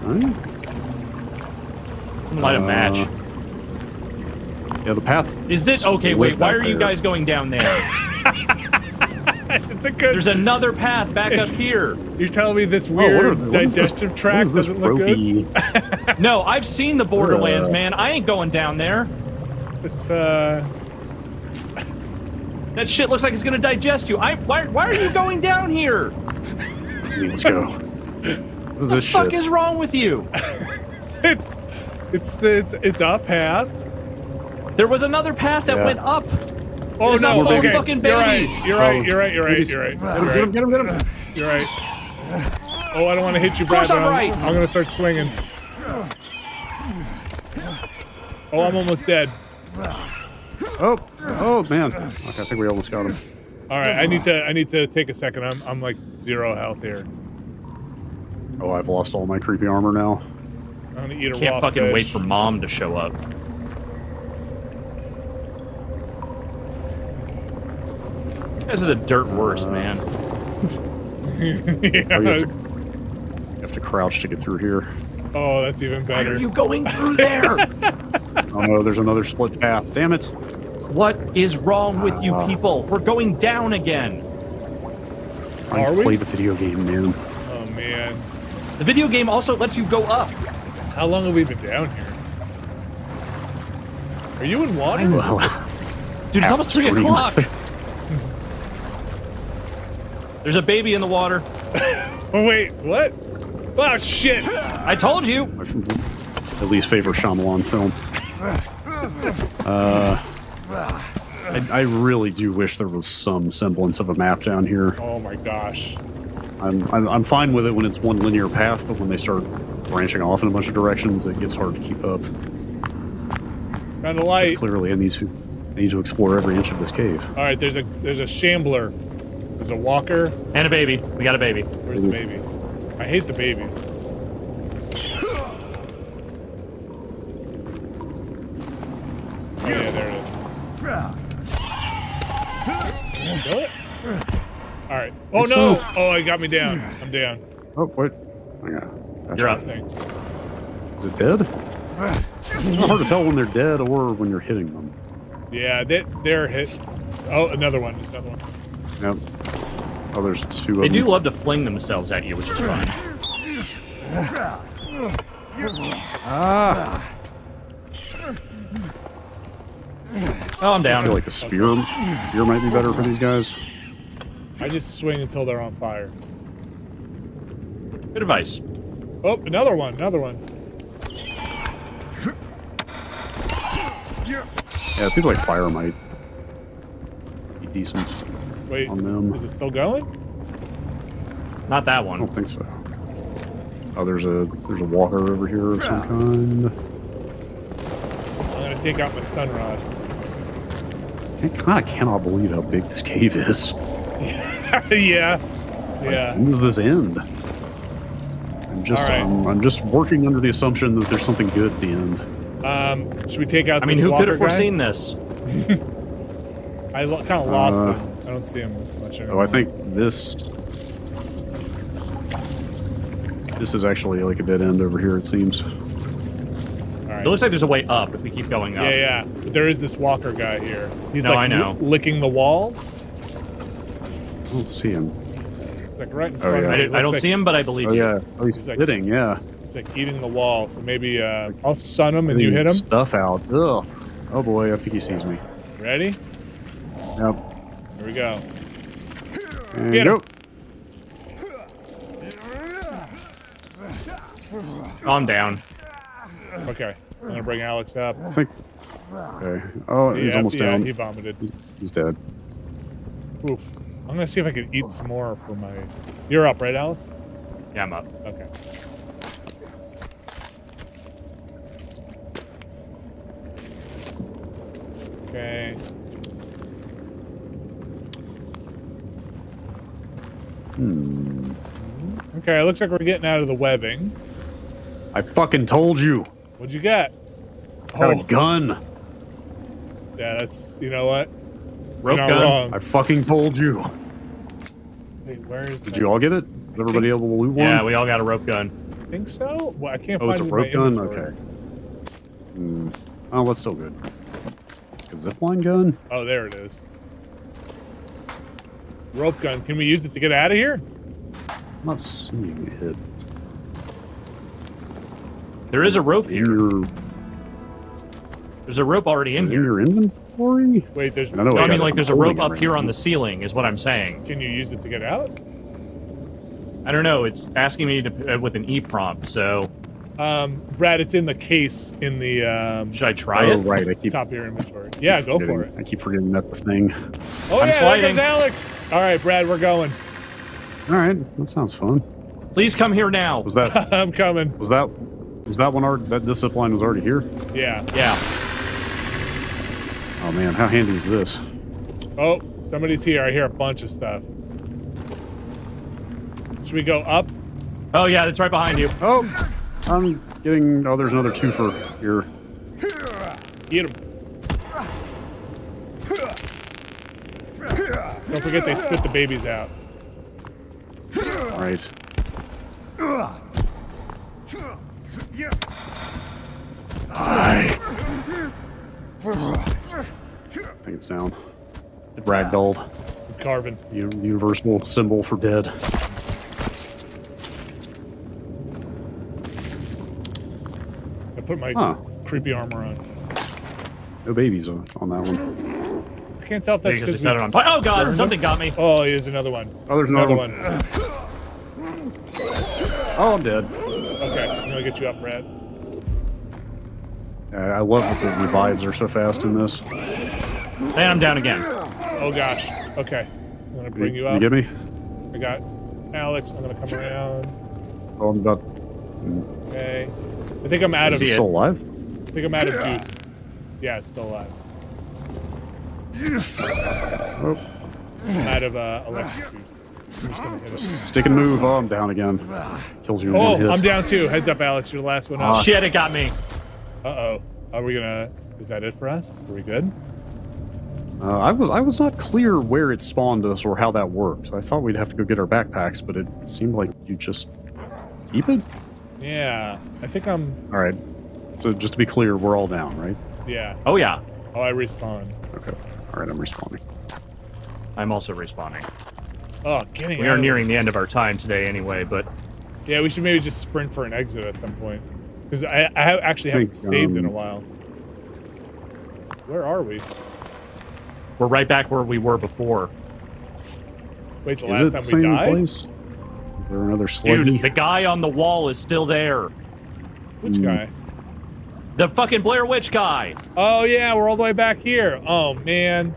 Someone light a match. Yeah, the path. Is this okay? Wait, why are you guys going down there? It's a good. There's another path back up here. You're telling me this weird digestive tract doesn't look good? No, I've seen the Borderlands, man. I ain't going down there. It's That shit looks like it's gonna digest you. Why are you going down here? Let's go. What the fuck is wrong with you? it's a path. There was another path that went up. Oh there's no! Okay. Fucking babies. You're right. Get him. You're right. Oh, I don't want to hit you, Brad. I'm gonna start swinging. Oh, I'm almost dead. Oh man! Okay, I think we almost got him. All right, I need to take a second. I'm like zero health here. Oh, I've lost all my creepy armor now. I'm gonna eat a raw fish. Can't fucking wait for Mom to show up. You guys are the dirt worst, man. Yeah. You have to crouch to get through here. Oh, that's even better. Why are you going through there? Oh no, there's another split path. Damn it! What is wrong with you people? We're going down again. Are we? Play the video game, man. Oh man. The video game also lets you go up. How long have we been down here? Are you in water? Dude, it's almost 3 o'clock. There's a baby in the water. Oh wait, what? Oh shit! I told you. At least favorite Shyamalan film. I really do wish there was some semblance of a map down here. Oh my gosh. I'm fine with it when it's one linear path, but when they start branching off in a bunch of directions, it gets hard to keep up. Found a light. Clearly, I need to explore every inch of this cave. All right, there's a shambler, there's a walker, and a baby. We got a baby. Where's the baby? I hate the baby. Oh, yeah, there it is. Alright. Oh no! Oh, he got me down. I'm down. Oh, wait. You're up. Thanks. Is it dead? It's hard to tell when they're dead or when you're hitting them. Yeah, they're hit. Oh, another one. Just another one. Yep. Oh, there's two of them. They do love to fling themselves at you, which is fun. Ah. Oh, I'm down. I feel like the spear might be better for these guys. I just swing until they're on fire. Good advice. Oh, another one. Yeah, it seems like fire might be decent. Wait, on them. Is it still going? Not that one. I don't think so. Oh, there's a walker over here of some kind. I'm gonna take out my stun rod. I kind of cannot believe how big this cave is. Yeah. When does this end? I'm just working under the assumption that there's something good at the end. Should we take out? I mean, who could have foreseen this? I kind of lost him. I don't see him much anymore. Oh, I think this. This is actually like a dead end over here, it seems. It looks like there's a way up if we keep going up. Yeah, yeah. But there is this walker guy here. He's like licking the walls. I don't see him. It's like right in front of me. I don't see him, but I believe you. Oh, he's sitting, like, he's like eating the wall. So maybe I'll sun him and you hit him. Stuff out. Ugh. Oh boy, I think he sees me. Ready? Yep. Here we go. And get him. Calm down. Okay. I'm gonna bring Alex up. I think. Okay. Oh, he's almost down. Yeah, he vomited. He's dead. Oof. I'm gonna see if I can eat some more for my. You're up, right, Alex? Yeah, I'm up. Okay. Okay. Hmm. Okay. It looks like we're getting out of the webbing. I fucking told you. What'd you get? I got a gun. Yeah, that's, you know what? Rope gun. Wrong. I fucking told you. Wait, where is Did you all get it? Did everybody able to loot one? Yeah, we all got a rope gun. I think so? Well, I can't find it. Oh, it's a rope gun? Okay. Mm. Oh, that's still good. A zipline gun? Oh, there it is. Rope gun. Can we use it to get out of here? I'm not seeing it. There is a rope here. There's a rope already in here. Your inventory? Wait, there's no. I mean, like, there's a rope up here on the ceiling, is what I'm saying. Can you use it to get out? I don't know. It's asking me to with an e-prompt, so. Brad, it's in the case in the. Should I try it? Oh, right. I keep top of your inventory. Yeah, go for it. I keep forgetting that's the thing. Oh, I'm sliding. There goes Alex. All right, Brad, we're going. All right, that sounds fun. Please come here now. Was that? I'm coming. Was that? Was that one already, that zip line was already here? Yeah. Yeah. Oh man, how handy is this? Oh, somebody's here. I hear a bunch of stuff. Should we go up? Oh yeah, that's right behind you. Oh, I'm getting, oh, there's another twofer here. Eat him. Don't forget they spit the babies out. All right. I think it's down. The ragdolled. Carvin. Universal symbol for dead. I put my creepy armor on. No babies on that one. I can't tell if that's because we set it on fire. Oh god, something got me. Oh, here's another one. Oh, there's another one. Oh, I'm dead. Okay, I'm gonna get you up, Brad. I love that the revives are so fast in this. And I'm down again. Oh gosh. Okay. I'm gonna bring you up. You get me? I got Alex. I'm gonna come around. Oh, I'm about. Okay. I think I'm out of. Is it still alive? I think I'm out of juice. Yeah, it's still alive. Oh. I'm out of electric juice. I'm just gonna hit it. Stick and move. Oh, I'm down again. Kills you. Oh, I'm down too. Heads up, Alex. You're the last one up. Shit, it got me. Uh-oh. Are we gonna... Is that it for us? Are we good? I was not clear where it spawned us or how that worked. I thought we'd have to go get our backpacks, but it seemed like you just keep it? Yeah. I think I'm... Alright. So just to be clear, we're all down, right? Yeah. Oh, yeah. Oh, I respawned. Okay. Alright, I'm respawning. I'm also respawning. Oh, getting we are nearing the end of our time today anyway, but... Yeah, we should maybe just sprint for an exit at some point. Because I actually haven't saved in a while. Where are we? We're right back where we were before. Wait, the last time we died? Is there another sluggy? Dude, the guy on the wall is still there. Which guy? The fucking Blair Witch guy. Oh, yeah, we're all the way back here. Oh, man.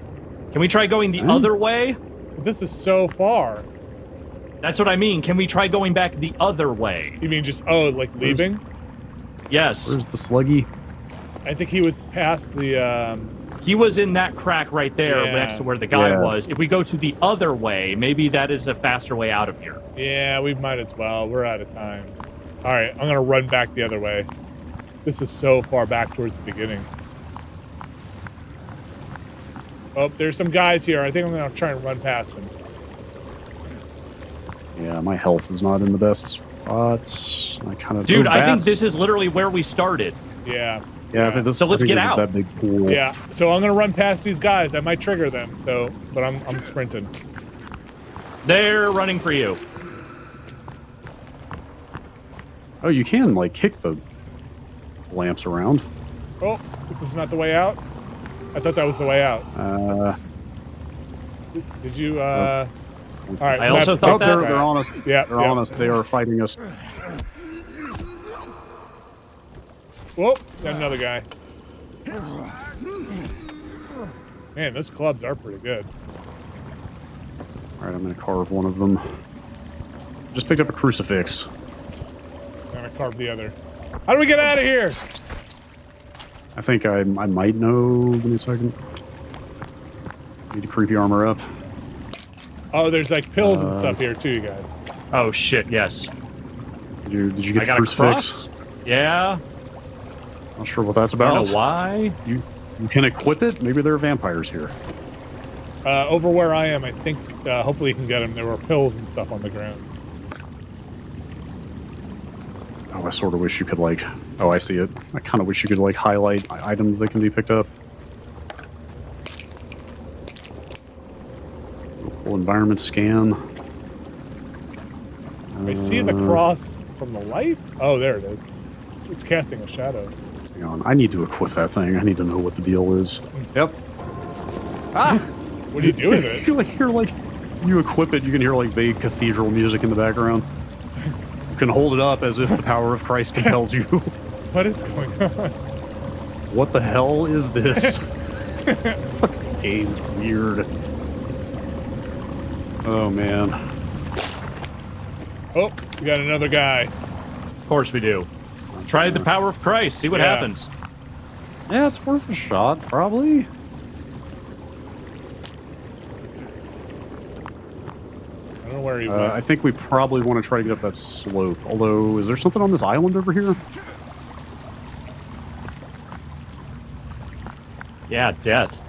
Can we try going the other way? This is so far. That's what I mean. Can we try going back the other way? You mean just, oh, like leaving? Yes. Where's the sluggy? I think he was past the, He was in that crack right there next to where the guy was. If we go to the other way, maybe that is a faster way out of here. Yeah, we might as well. We're out of time. All right, I'm going to run back the other way. This is so far back towards the beginning. Oh, there's some guys here. I think I'm going to try and run past them. Yeah, my health is not in the best spot. I kind of dude. I think this is literally where we started. Yeah. Yeah. I think this, so let's get out. That big pool. Yeah. So I'm gonna run past these guys. I might trigger them. So, but I'm sprinting. They're running for you. Oh, you can like kick the lamps around. Oh, this is not the way out. I thought that was the way out. Did you? All right. I also thought that they're on us. Yeah, they're on us. They are fighting us. Whoa! Got another guy. Man, those clubs are pretty good. All right, I'm gonna carve one of them. Just picked up a crucifix. I'm gonna carve the other. How do we get out of here? I think I might know. Give me a second. Need to creepy armor up. Oh, there's like pills and stuff here too, you guys. Oh shit! Yes. Did you get the crucifix? Yeah. Not sure what that's about. I don't know why. You can equip it. Maybe there are vampires here. Over where I am, I think. Hopefully, you can get them. There were pills and stuff on the ground. Oh, I sort of wish you could like. Oh, I see it. I kind of wish you could like highlight items that can be picked up. Environment scan. I see the cross from the light. Oh, there it is. It's casting a shadow. Hang on, I need to equip that thing. I need to know what the deal is. Yep. Ah! What do you do with it? You hear like, you equip it. You can hear like vague cathedral music in the background. You can hold it up as if the power of Christ compels you. What is going on? What the hell is this? Fucking game's weird. Oh, man. Oh, we got another guy. Of course we do. Try the power of Christ. See what happens. Yeah, it's worth a shot, probably. I don't know where he went. I think we probably want to try to get up that slope. Although, is there something on this island over here? Yeah, death.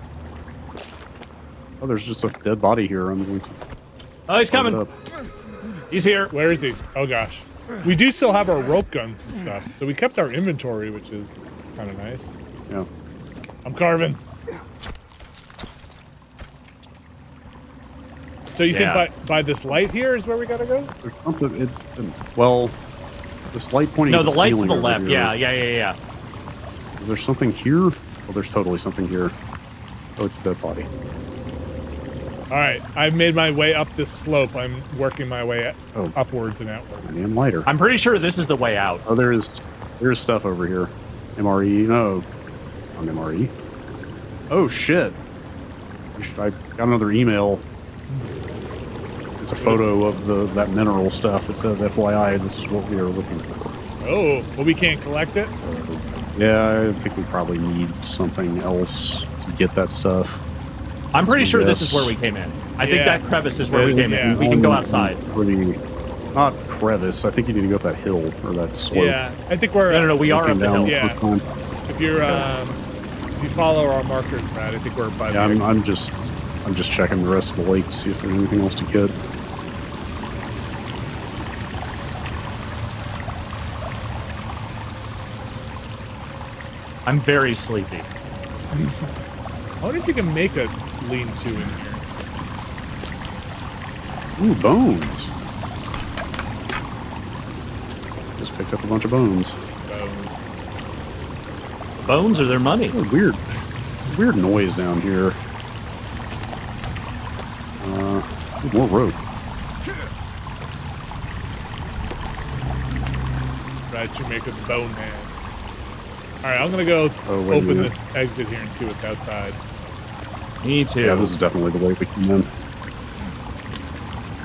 Oh, there's just a dead body here. I'm going to... Oh, he's coming. He's here. Where is he? Oh, gosh. We do still have our rope guns and stuff. So we kept our inventory, which is kind of nice. Yeah. I'm carving. So you think by this light here is where we got to go? There's something. Well, this light pointing to the ceiling. No, the light's to the left. Here. Yeah. Is there something here? Well, there's totally something here. Oh, it's a dead body. All right, I've made my way up this slope. I'm working my way upwards and outward. Damn lighter. I'm pretty sure this is the way out. Oh, there's stuff over here. MRE, no, on MRE. Oh shit! I got another email. It's a photo of that mineral stuff. It says FYI, this is what we are looking for. Oh, well, we can't collect it. Yeah, I think we probably need something else to get that stuff. I'm pretty sure this is where we came in. I think that crevice is where we came in. We can go outside. Not crevice. I think you need to go up that hill or that slope. Yeah, I think we're... No, we are up the hill. Yeah. If you're... if you follow our markers, Brad, I think we're by the... Yeah, I'm just checking the rest of the lake to see if there's anything else to get. I'm very sleepy. I wonder if you can make a... lean-to in here. Ooh, bones. Just picked up a bunch of bones. Bones are their money. Oh, weird noise down here. More rope. Brad Shoemaker, the bone man. Alright, I'm gonna go open this exit here and see what's outside. Me too. Yeah, this is definitely the way we came in.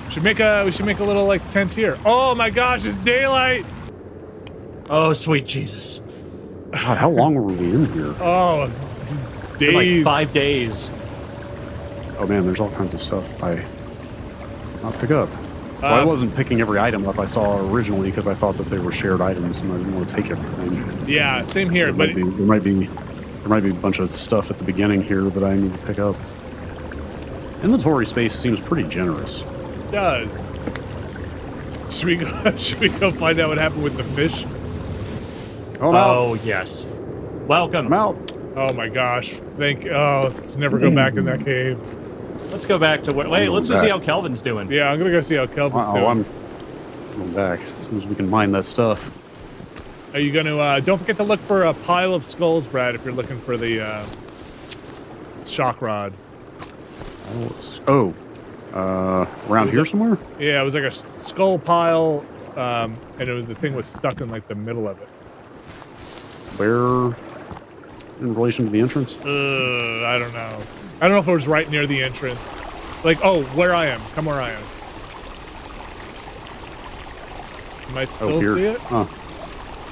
We should make a little like tent here. Oh my gosh, it's daylight! Oh sweet Jesus! God, how long were we in here? Oh, days. Like 5 days. Oh man, there's all kinds of stuff I did not pick up. Well, I wasn't picking every item up I saw originally because I thought that they were shared items and I didn't want to take everything. Yeah, same here. So there might be a bunch of stuff at the beginning here that I need to pick up. Inventory space seems pretty generous. It does. Should we go find out what happened with the fish? Oh, yes. Welcome. I'm out. Oh my gosh. Let's never go back in that cave. Let's go back to where. Wait, let's go see how Kelvin's doing. Yeah, I'm going to go see how Kelvin's doing. I'm going back as soon as we can mine that stuff. Are you going to, don't forget to look for a pile of skulls, Brad, if you're looking for the shock rod. Around here somewhere? Yeah, it was like a skull pile, and it was, the thing was stuck in like the middle of it. Where in relation to the entrance? I don't know. I don't know if it was right near the entrance. Like, oh, where I am. Come where I am. You might still see it. Huh.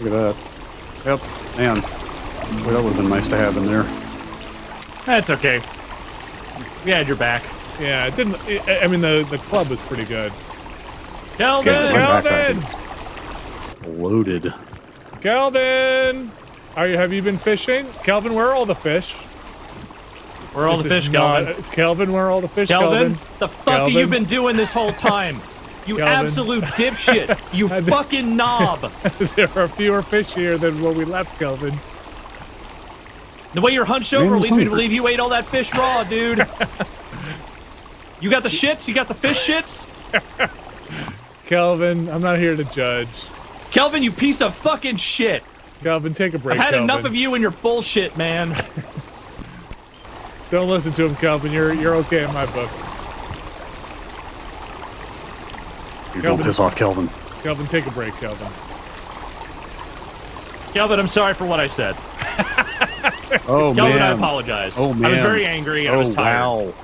Look at that. Yep. Man. Well, that would have been nice to have in there. That's okay. We had your back. Yeah, it didn't... I mean, the club was pretty good. Kelvin! Kelvin! Loaded. Kelvin! Have you been fishing? Kelvin, where are all the fish? Where are all the fish, Kelvin? Kelvin, where are all the fish, Kelvin? The fuck have you been doing this whole time? You absolute dipshit! You fucking knob! There are fewer fish here than when we left, Kelvin. The way you're hunched over leads me to believe you ate all that fish raw, dude. You got the shits? You got the fish shits? Kelvin, I'm not here to judge. Kelvin, you piece of fucking shit! Kelvin, take a break, I've had enough of you and your bullshit, man. Don't listen to him, Kelvin. You're okay in my book. You don't piss off Kelvin. Kelvin, take a break, Kelvin. Kelvin, I'm sorry for what I said. Oh, Kelvin, man. I apologize. Oh, man. I was very angry. I was tired. Wow.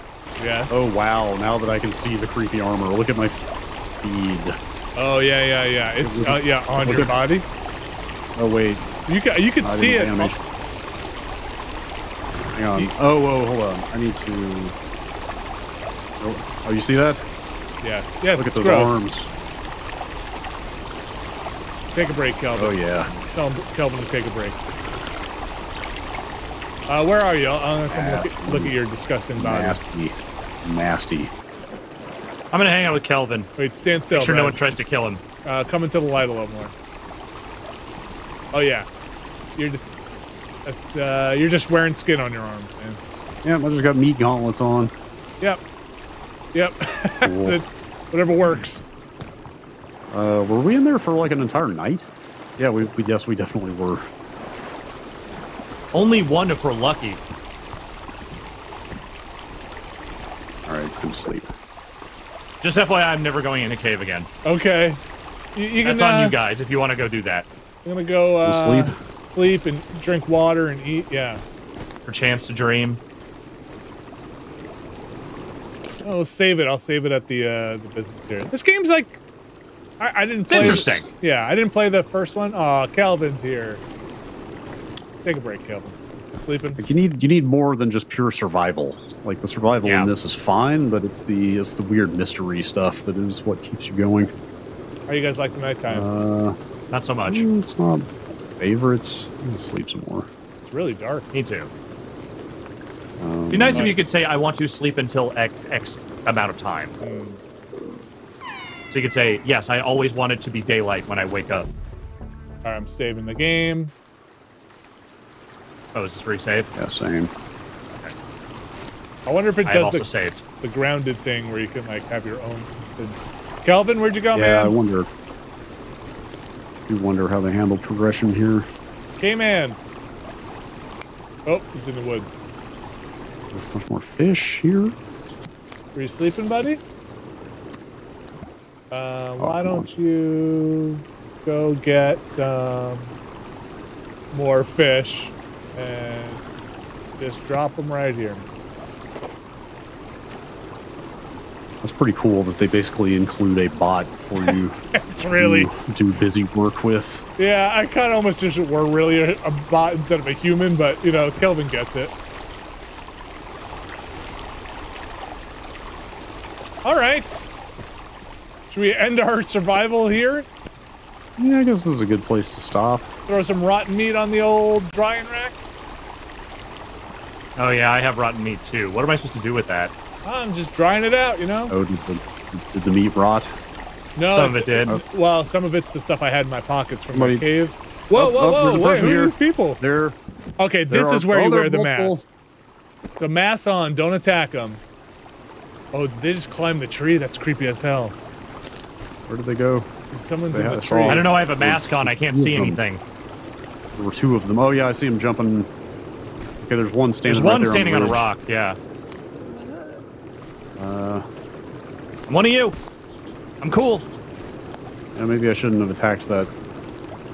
Yes. Oh, wow. Now that I can see the creepy armor, look at my feed. Oh, yeah, yeah, yeah. It's yeah, on your body. Oh, wait. You can see it. Damage. Hang on. Oh, hold on. I need to... Oh, you see that? Yes. Yes, look at those arms. Take a break, Kelvin. Oh, yeah. Tell Kelvin to take a break. Where are you? I'm gonna come look at your disgusting body. Nasty. Nasty. I'm gonna hang out with Kelvin. Wait, stand still. Make sure no one tries to kill him. Come into the light a little more. Oh yeah. You're just you're just wearing skin on your arm, man. Yeah, I just got meat gauntlets on. Yep. Yep. Cool. Whatever works. Were we in there for like an entire night? Yeah, we definitely were. Only one if we're lucky. Alright, time to sleep. Just FYI, I'm never going in a cave again. Okay. You can, that's on you guys if you want to go do that. I'm gonna go sleep and drink water and eat, yeah. For chance to dream. Oh, save it. I'll save it at the business here. This game's like... I didn't play... Interesting. Yeah, I didn't play the first one. Aw, Kelvin's here. Take a break, Kelvin. Sleeping. Like you need more than just pure survival. Like the survival in this is fine, but it's the weird mystery stuff that is what keeps you going. How you guys like the nighttime? Not so much. It's not favorites. I'm gonna sleep some more. It's really dark. Me too. It'd be nice if you could say I want to sleep until X amount of time. So you could say yes. I always want it to be daylight when I wake up. All right, I'm saving the game. Oh, is this resave? Yeah, same. Okay. I wonder if it does the grounded thing where you can like have your own instance. Kelvin, where'd you go, man? Yeah, I wonder. You wonder how they handle progression here. K-Man. Oh, he's in the woods. There's much more fish here. Were you sleeping, buddy? Why don't you go get some more fish? And just drop them right here. That's pretty cool that they basically include a bot for you to do busy work with. Yeah, I kind of almost wish it were really a bot instead of a human, but, you know, Kelvin gets it. All right. Should we end our survival here? Yeah, I guess this is a good place to stop. Throw some rotten meat on the old drying rack. Oh yeah, I have rotten meat too. What am I supposed to do with that? I'm just drying it out, you know? Oh, did the meat rot? No, some of it did. Well, some of it's the stuff I had in my pockets from the cave. Whoa, whoa, whoa! Wait, who are these people? They're okay. This is where you wear the mask. So mask on. Don't attack them. Oh, they just climbed the tree. That's creepy as hell. Where did they go? Someone's in the tree. I don't know. I have a mask on. I can't see anything. There were two of them. Oh yeah, I see them jumping. Okay, there's one standing. There's one standing on a rock. Yeah. I'm one of you. I'm cool. Yeah, maybe I shouldn't have attacked that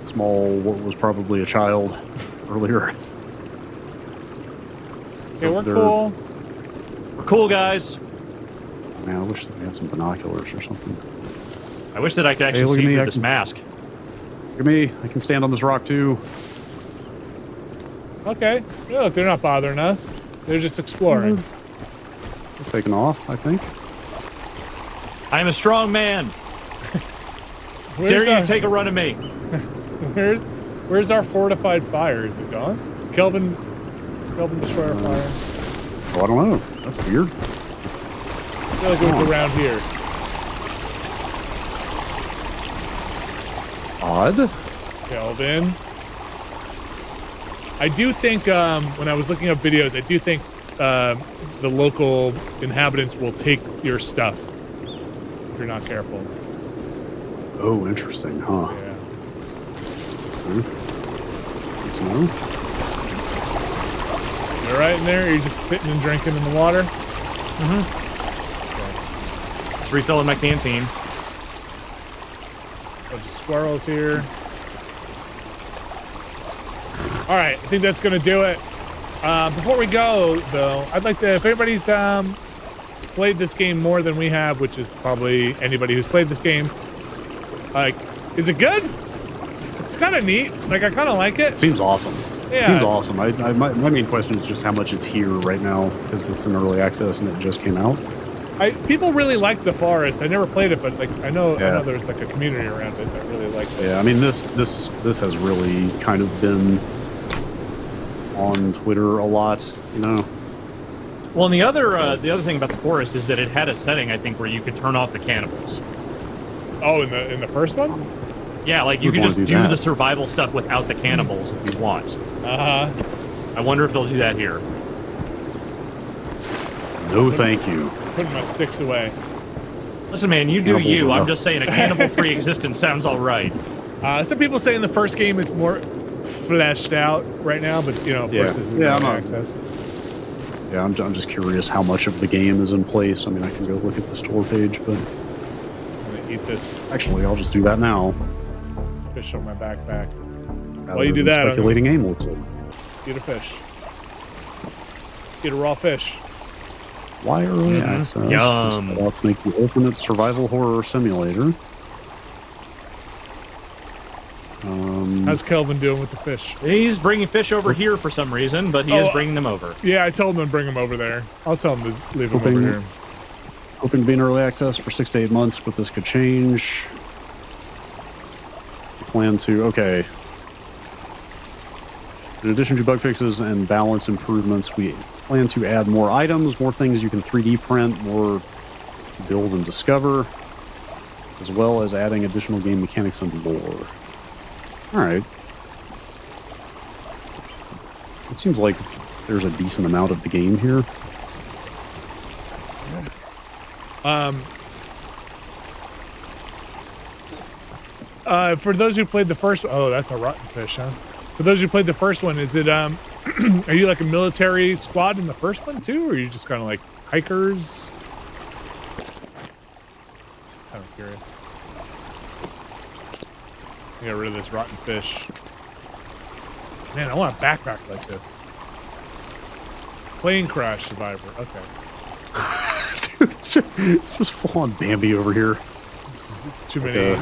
small, what was probably a child earlier. Okay, we're cool. We're cool, guys. Man, I wish that we had some binoculars or something. I wish that I could actually see through this mask. Look at me. I can stand on this rock, too. Okay. Yeah, look, they're not bothering us. They're just exploring. Mm-hmm. They're taking off, I think. I'm a strong man. Dare you take a run at me? Where's our fortified fire? Is it gone? Kelvin destroyer fire. Oh, I don't know. That's weird. I feel like it was around here. Odd. Kelvin. I do think when I was looking up videos, I do think the local inhabitants will take your stuff. You're not careful. Oh, interesting, huh? Yeah. Hmm. You're right in there. You're just sitting and drinking in the water. Mm-hmm. Okay. Just refilling my canteen. Bunch of squirrels here. All right, I think that's gonna do it. Before we go, though, I'd like to, if anybody's played this game more than we have, which is probably anybody who's played this game. Like, is it good? It's kind of neat. Like, I kind of like it. Seems awesome. Yeah. Seems awesome. My main question is just how much is here right now, because it's in early access and it just came out. People really like the forest. I never played it, but like I know there's like a community around it that really liked it. Yeah, I mean this has really kind of been on Twitter a lot, you know. Well, and the other thing about the forest is that it had a setting, I think, where you could turn off the cannibals. Oh, in the first one? Yeah, like you could just do the survival stuff without the cannibals if you want. I wonder if they'll do that here. No, thank you. Putting my sticks away. Listen, man, you do you. I'm just saying a cannibal-free existence sounds all right. Some people say in the first game it's more fleshed out right now, but you know, of course, isn't access. Yeah, I'm just curious how much of the game is in place. I mean, I can go look at the store page, but I'm gonna eat this. Actually, I'll just do that now. Fish on my backpack. While you do that, speculating aim looks like. Get a fish. Get a raw fish. Why early access? Yum. Let's make the ultimate survival horror simulator. How's Kelvin doing with the fish? He's bringing fish over here for some reason, but he is bringing them over. Yeah, I told him to bring them over there. I'll tell him to leave them over here. Hoping to be in early access for 6 to 8 months, but this could change. Plan to, okay. In addition to bug fixes and balance improvements, we plan to add more items, more things you can 3D print, more build and discover, as well as adding additional game mechanics and lore. All right. It seems like there's a decent amount of the game here. For those who played the first, that's a rotten fish, huh? For those who played the first one, is it are you like a military squad in the first one too, or are you just kind of like hikers? Kind of curious. Get rid of this rotten fish. Man, I want a backpack like this. Plane crash survivor. Okay. Dude, it's just full-on Bambi over here. This is too many.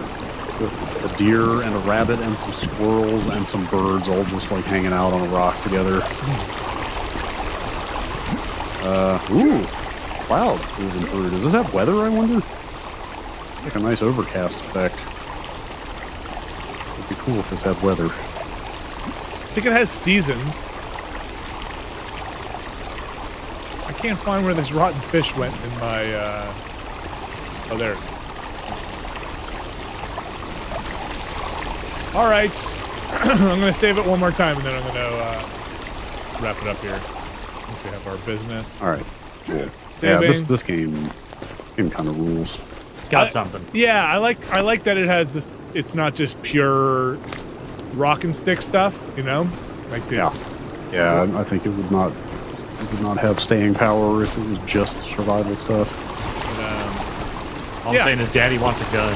A deer and a rabbit and some squirrels and some birds all just like hanging out on a rock together. Ooh, clouds moving through. Does this have weather, I wonder? Like a nice overcast effect. Be cool if this had weather. I think it has seasons. I can't find where this rotten fish went in my. Oh, there. Alright. I'm gonna save it one more time and then I'm gonna wrap it up here. Once we have our business. Alright. Yeah. Saving. Yeah, this game kinda rules. It's got something. Yeah, I like that it has this, it's not just pure rock and stick stuff, you know? Like this. Yeah, I think it would not have staying power if it was just survival stuff. But, all I'm saying is Daddy wants a gun.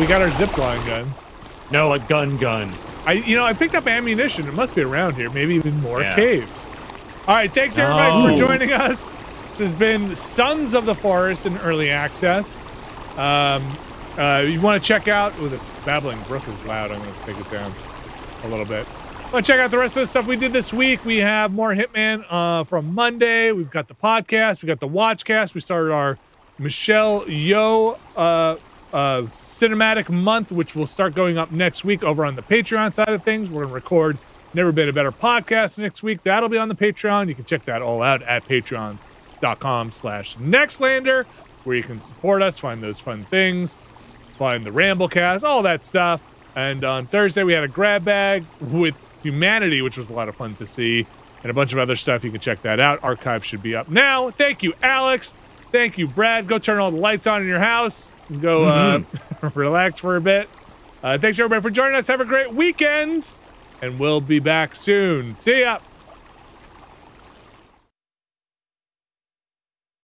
We got our zipline gun. No, a gun. I picked up ammunition. It must be around here. Maybe even more caves. All right, thanks everybody for joining us. This has been Sons of the Forest in early access. You want to check out? Oh, this babbling brook is loud. I'm going to take it down a little bit. Well, check out the rest of the stuff we did this week. We have more Hitman from Monday. We've got the podcast. We've got the Watchcast. We started our Michelle Yeoh cinematic month, which will start going up next week over on the Patreon side of things. We're going to record Never Been a Better Podcast next week. That'll be on the Patreon. You can check that all out at patreon.com/Nextlander, where you can support us, find those fun things, find the Ramblecast, all that stuff. And on Thursday, we had a grab bag with Humanity, which was a lot of fun to see, and a bunch of other stuff. You can check that out. Archive should be up now. Thank you, Alex. Thank you, Brad. Go turn all the lights on in your house and go relax for a bit. Thanks everybody for joining us. Have a great weekend, and we'll be back soon. See ya.